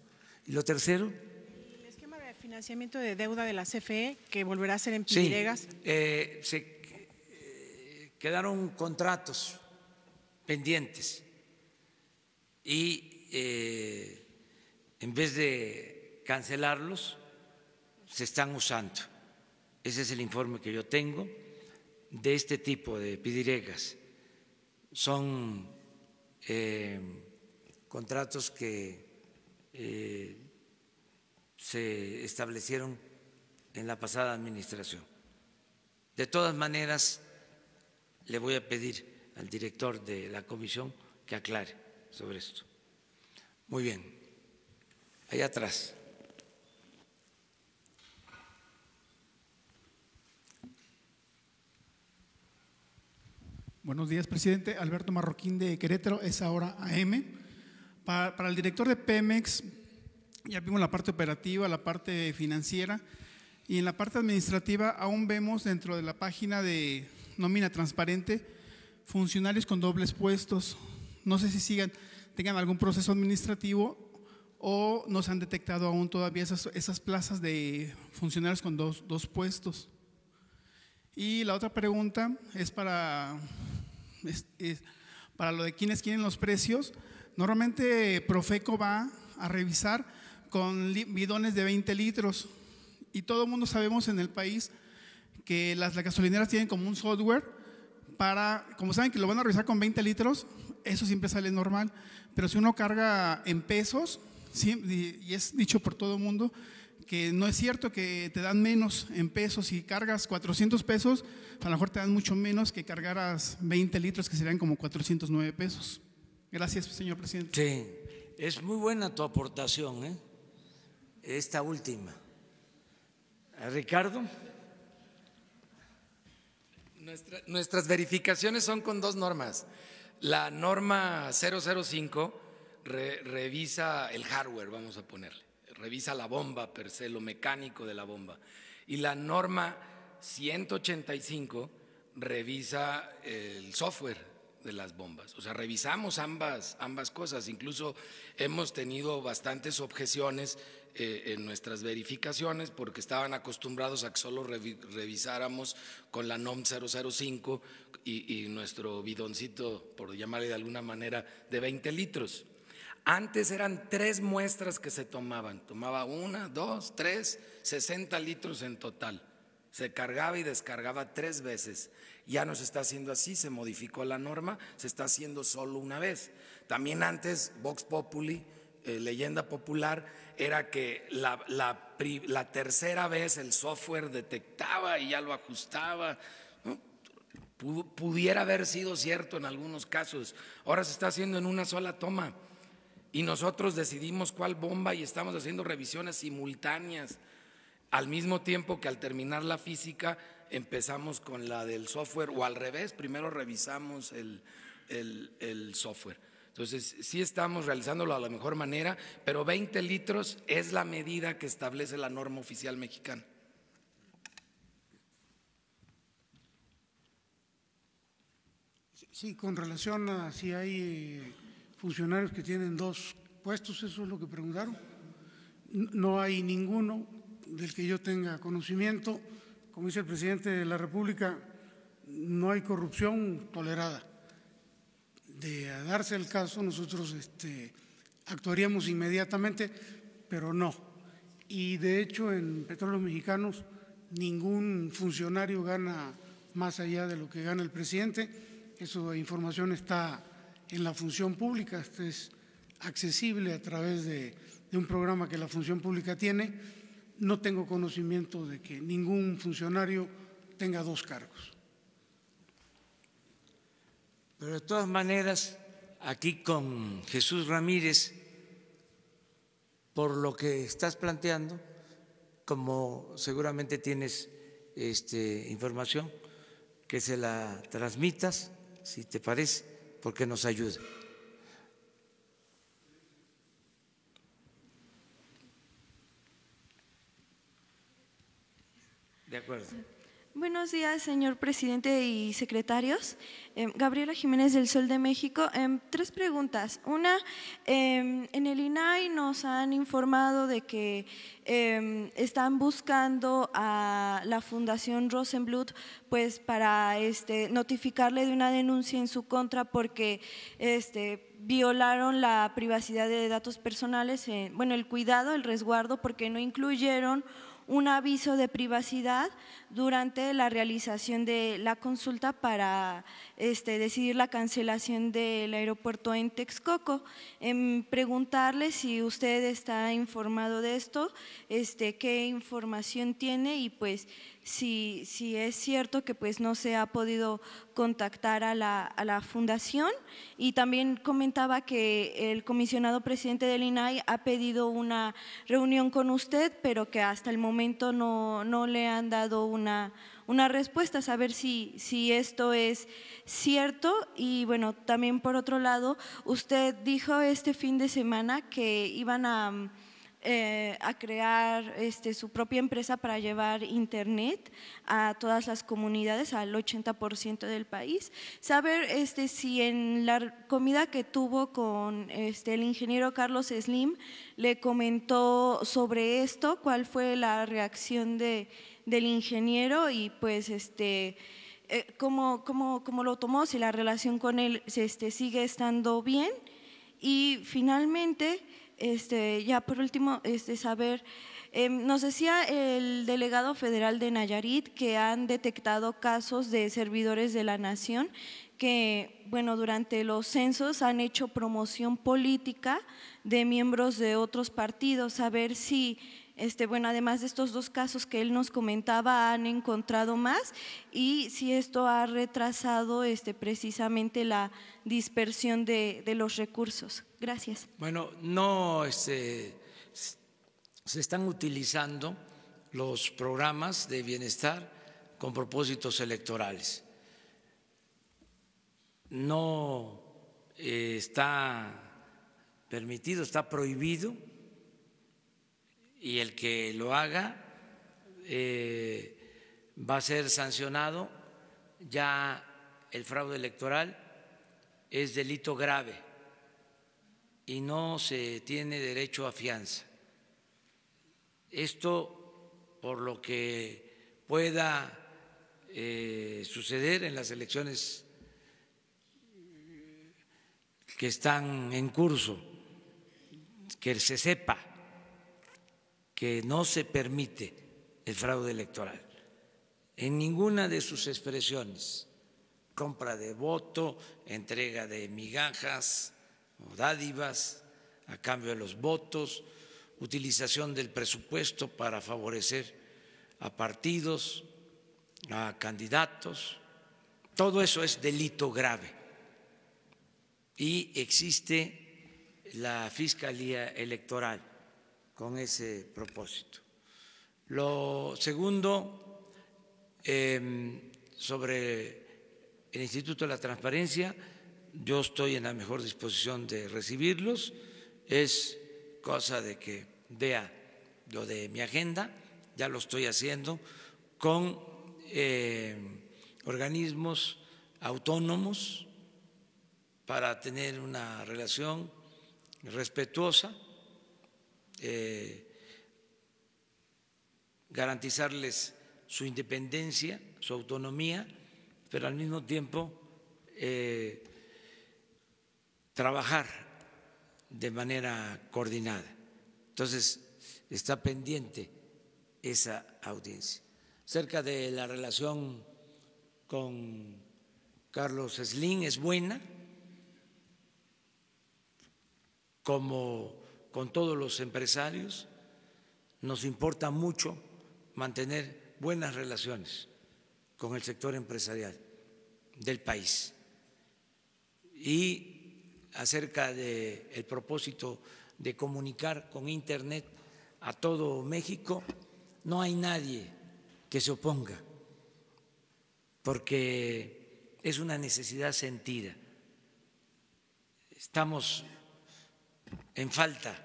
¿Y lo tercero? El esquema de financiamiento de deuda de la CFE, que volverá a ser en Pidiregas. Sí, se quedaron contratos pendientes y en vez de cancelarlos, se están usando. Ese es el informe que yo tengo de este tipo de Pidiregas. Son contratos que se establecieron en la pasada administración. De todas maneras, le voy a pedir al director de la comisión que aclare sobre esto. Muy bien. Allá atrás. Buenos días, presidente. Alberto Marroquín de Querétaro, Es Ahora AM. Para el director de Pemex, ya vimos la parte operativa, la parte financiera, y en la parte administrativa aún vemos dentro de la página de nómina transparente, funcionarios con dobles puestos. No sé si tengan algún proceso administrativo o no se han detectado aún todavía esas plazas de funcionarios con dos puestos. Y la otra pregunta es para lo de quiénes quieren los precios. Normalmente Profeco va a revisar con bidones de 20 litros y todo el mundo sabemos en el país que las gasolineras tienen como un software para, como saben que lo van a revisar con 20 litros, eso siempre sale normal, pero si uno carga en pesos, sí, y es dicho por todo el mundo que no es cierto que te dan menos en pesos, si cargas 400 pesos, a lo mejor te dan mucho menos que cargaras 20 litros que serían como 409 pesos. Gracias, señor presidente. Sí, es muy buena tu aportación, ¿eh? Esta última. Ricardo. Nuestras verificaciones son con dos normas. La norma 005 revisa el hardware, vamos a ponerle, revisa la bomba per se, lo mecánico de la bomba. Y la norma 185 revisa el software de las bombas. O sea, revisamos ambas cosas. Incluso hemos tenido bastantes objeciones en nuestras verificaciones porque estaban acostumbrados a que solo revisáramos con la NOM 005 y nuestro bidoncito, por llamarle de alguna manera, de 20 litros. Antes eran 3 muestras que se tomaban, tomaba 1, 2, 3, 60 litros en total. Se cargaba y descargaba 3 veces. Ya no se está haciendo así, se modificó la norma, se está haciendo solo una vez. También antes, Vox Populi, leyenda popular, era que la tercera vez el software detectaba y ya lo ajustaba, ¿no? Pudiera haber sido cierto en algunos casos, ahora se está haciendo en una sola toma. Y nosotros decidimos cuál bomba y estamos haciendo revisiones simultáneas, al mismo tiempo que al terminar la física empezamos con la del software, o al revés, primero revisamos el software. Entonces, sí estamos realizándolo a la mejor manera, pero 20 litros es la medida que establece la norma oficial mexicana. Sí, con relación a si hay funcionarios que tienen 2 puestos, eso es lo que preguntaron. No hay ninguno del que yo tenga conocimiento. Como dice el presidente de la República, no hay corrupción tolerada. De darse el caso, nosotros actuaríamos inmediatamente, pero no. Y de hecho, en Petróleos Mexicanos, ningún funcionario gana más allá de lo que gana el presidente. Esa información está en la función pública, esto es accesible a través de un programa que la función pública tiene. No tengo conocimiento de que ningún funcionario tenga 2 cargos. Pero de todas maneras, aquí con Jesús Ramírez, por lo que estás planteando, como seguramente tienes información, que se la transmitas, si te parece, porque nos ayuda. De acuerdo. Buenos días, señor presidente y secretarios. Gabriela Jiménez del Sol de México. 3 preguntas. Una, en el INAI nos han informado de que están buscando a la Fundación Rosenbluth pues para notificarle de una denuncia en su contra porque violaron la privacidad de datos personales, bueno, el cuidado, el resguardo, porque no incluyeron un aviso de privacidad durante la realización de la consulta para decidir la cancelación del aeropuerto en Texcoco. Preguntarle si usted está informado de esto, qué información tiene y pues si es cierto que pues no se ha podido contactar a la fundación. Y también comentaba que el comisionado presidente del INAI ha pedido una reunión con usted, pero que hasta el momento no le han dado una respuesta, saber si esto es cierto. Y bueno, también por otro lado, usted dijo este fin de semana que iban a a crear su propia empresa para llevar internet a todas las comunidades, al 80% del país. Saber si en la comida que tuvo con el ingeniero Carlos Slim le comentó sobre esto, cuál fue la reacción del ingeniero y pues cómo lo tomó, si la relación con él sigue estando bien. Y finalmente… ya por último, saber, nos decía el delegado federal de Nayarit que han detectado casos de servidores de la nación que, bueno, durante los censos han hecho promoción política de miembros de otros partidos. Saber si, bueno, además de estos dos casos que él nos comentaba, han encontrado más y si esto ha retrasado precisamente la dispersión de los recursos. Gracias. Bueno, no se están utilizando los programas de bienestar con propósitos electorales. No está permitido, está prohibido, y el que lo haga va a ser sancionado. Ya el fraude electoral es delito grave y no se tiene derecho a fianza. Esto, por lo que pueda suceder en las elecciones que están en curso, que se sepa que no se permite el fraude electoral en ninguna de sus expresiones: compra de voto, entrega de migajas o dádivas a cambio de los votos, utilización del presupuesto para favorecer a partidos, a candidatos. Todo eso es delito grave y existe la Fiscalía Electoral con ese propósito. Lo segundo, sobre el Instituto de la Transparencia, yo estoy en la mejor disposición de recibirlos. Es cosa de que vea lo de mi agenda, ya lo estoy haciendo con organismos autónomos para tener una relación respetuosa, garantizarles su independencia, su autonomía, pero al mismo tiempo… trabajar de manera coordinada. Entonces, está pendiente esa audiencia. Acerca de la relación con Carlos Slim, es buena, como con todos los empresarios. Nos importa mucho mantener buenas relaciones con el sector empresarial del país. Y acerca del propósito de comunicar con internet a todo México, no hay nadie que se oponga, porque es una necesidad sentida. Estamos en falta,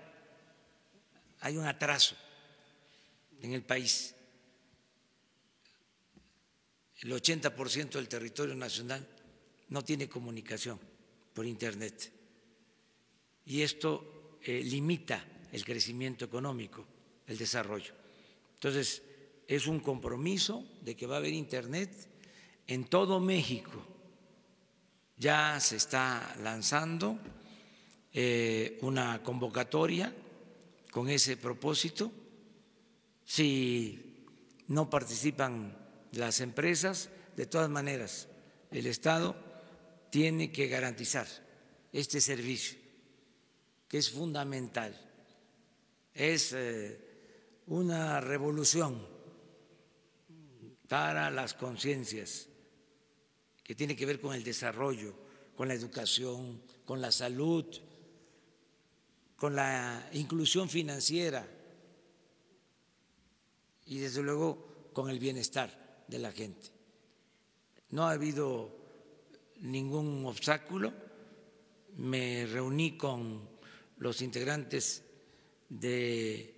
hay un atraso en el país. El 80% del territorio nacional no tiene comunicación por internet, y esto limita el crecimiento económico, el desarrollo. Entonces, es un compromiso de que va a haber internet en todo México. Ya se está lanzando una convocatoria con ese propósito. Si no participan las empresas, de todas maneras, el Estado tiene que garantizar este servicio, que es fundamental. Es una revolución para las conciencias, que tiene que ver con el desarrollo, con la educación, con la salud, con la inclusión financiera y, desde luego, con el bienestar de la gente. No ha habido ningún obstáculo. Me reuní con los integrantes del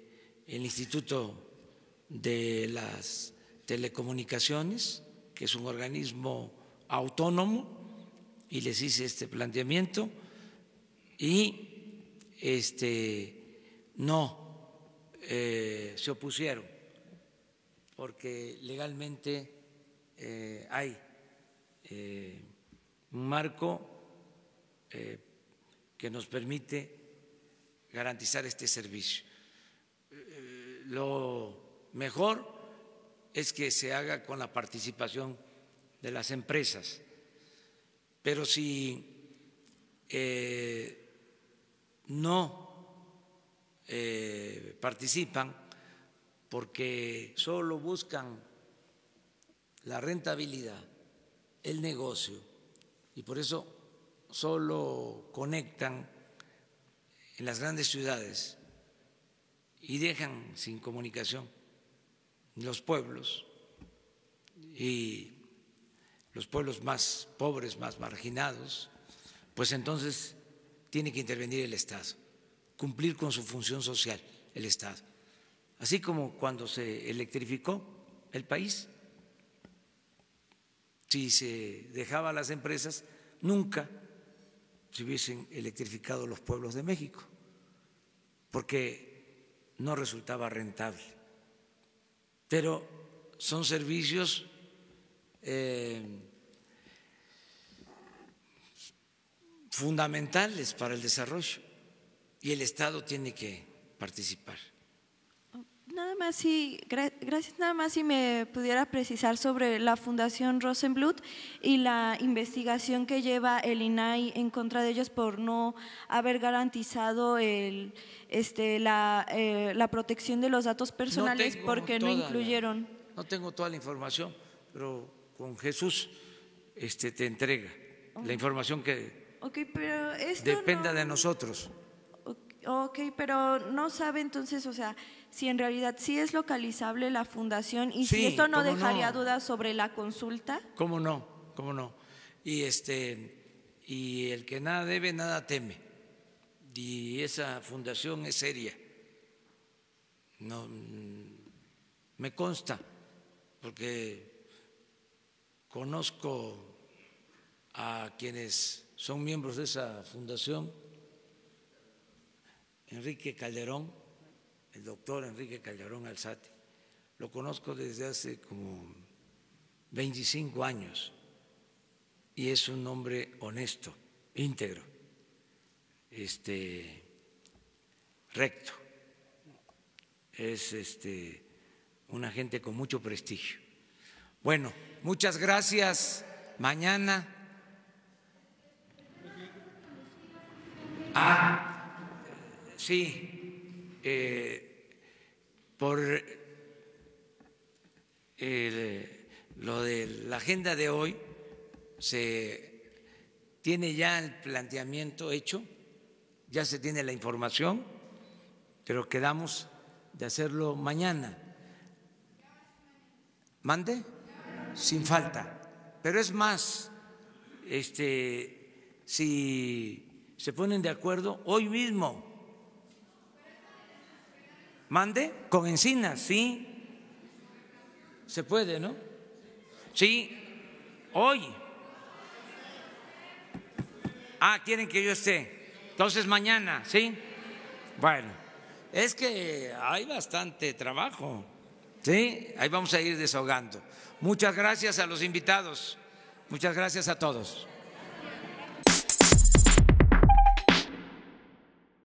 Instituto de las Telecomunicaciones, que es un organismo autónomo, y les hice este planteamiento, y no se opusieron, porque legalmente hay un marco que nos permite garantizar este servicio. Lo mejor es que se haga con la participación de las empresas, pero si no participan porque solo buscan la rentabilidad, el negocio, y por eso solo conectan en las grandes ciudades y dejan sin comunicación los pueblos y los pueblos más pobres, más marginados, pues entonces tiene que intervenir el Estado, cumplir con su función social el Estado. Así como cuando se electrificó el país, si se dejaba a las empresas, nunca se hubiesen electrificado los pueblos de México, porque no resultaba rentable. Pero son servicios fundamentales para el desarrollo y el Estado tiene que participar. Nada más si, gracias, nada más si me pudiera precisar sobre la Fundación Rosenbluth y la investigación que lleva el INAI en contra de ellos por no haber garantizado el, la protección de los datos personales, porque no incluyeron. No tengo toda la información, pero con Jesús te entrega la información que pero esto dependa de nosotros. Ok, pero no sabe entonces, o sea, si en realidad sí es localizable la fundación y sí, si esto no dejaría dudas sobre la consulta. ¿Cómo no? ¿Cómo no? Y, y el que nada debe, nada teme. Y esa fundación es seria. No, me consta, porque conozco a quienes son miembros de esa fundación. Enrique Calderón, el doctor Enrique Calderón Alzate, lo conozco desde hace como 25 años y es un hombre honesto, íntegro, recto, es una gente con mucho prestigio. Bueno, muchas gracias. Mañana. Sí, por lo de la agenda de hoy, se tiene ya el planteamiento hecho, ya se tiene la información, pero quedamos de hacerlo mañana. ¿Mande? Sin falta. Pero es más, si se ponen de acuerdo hoy mismo. Mande con encinas, sí, se puede, ¿no? Sí, hoy. Quieren que yo esté. Entonces mañana, ¿sí? Bueno, es que hay bastante trabajo, ¿sí? Ahí vamos a ir desahogando. Muchas gracias a los invitados, muchas gracias a todos.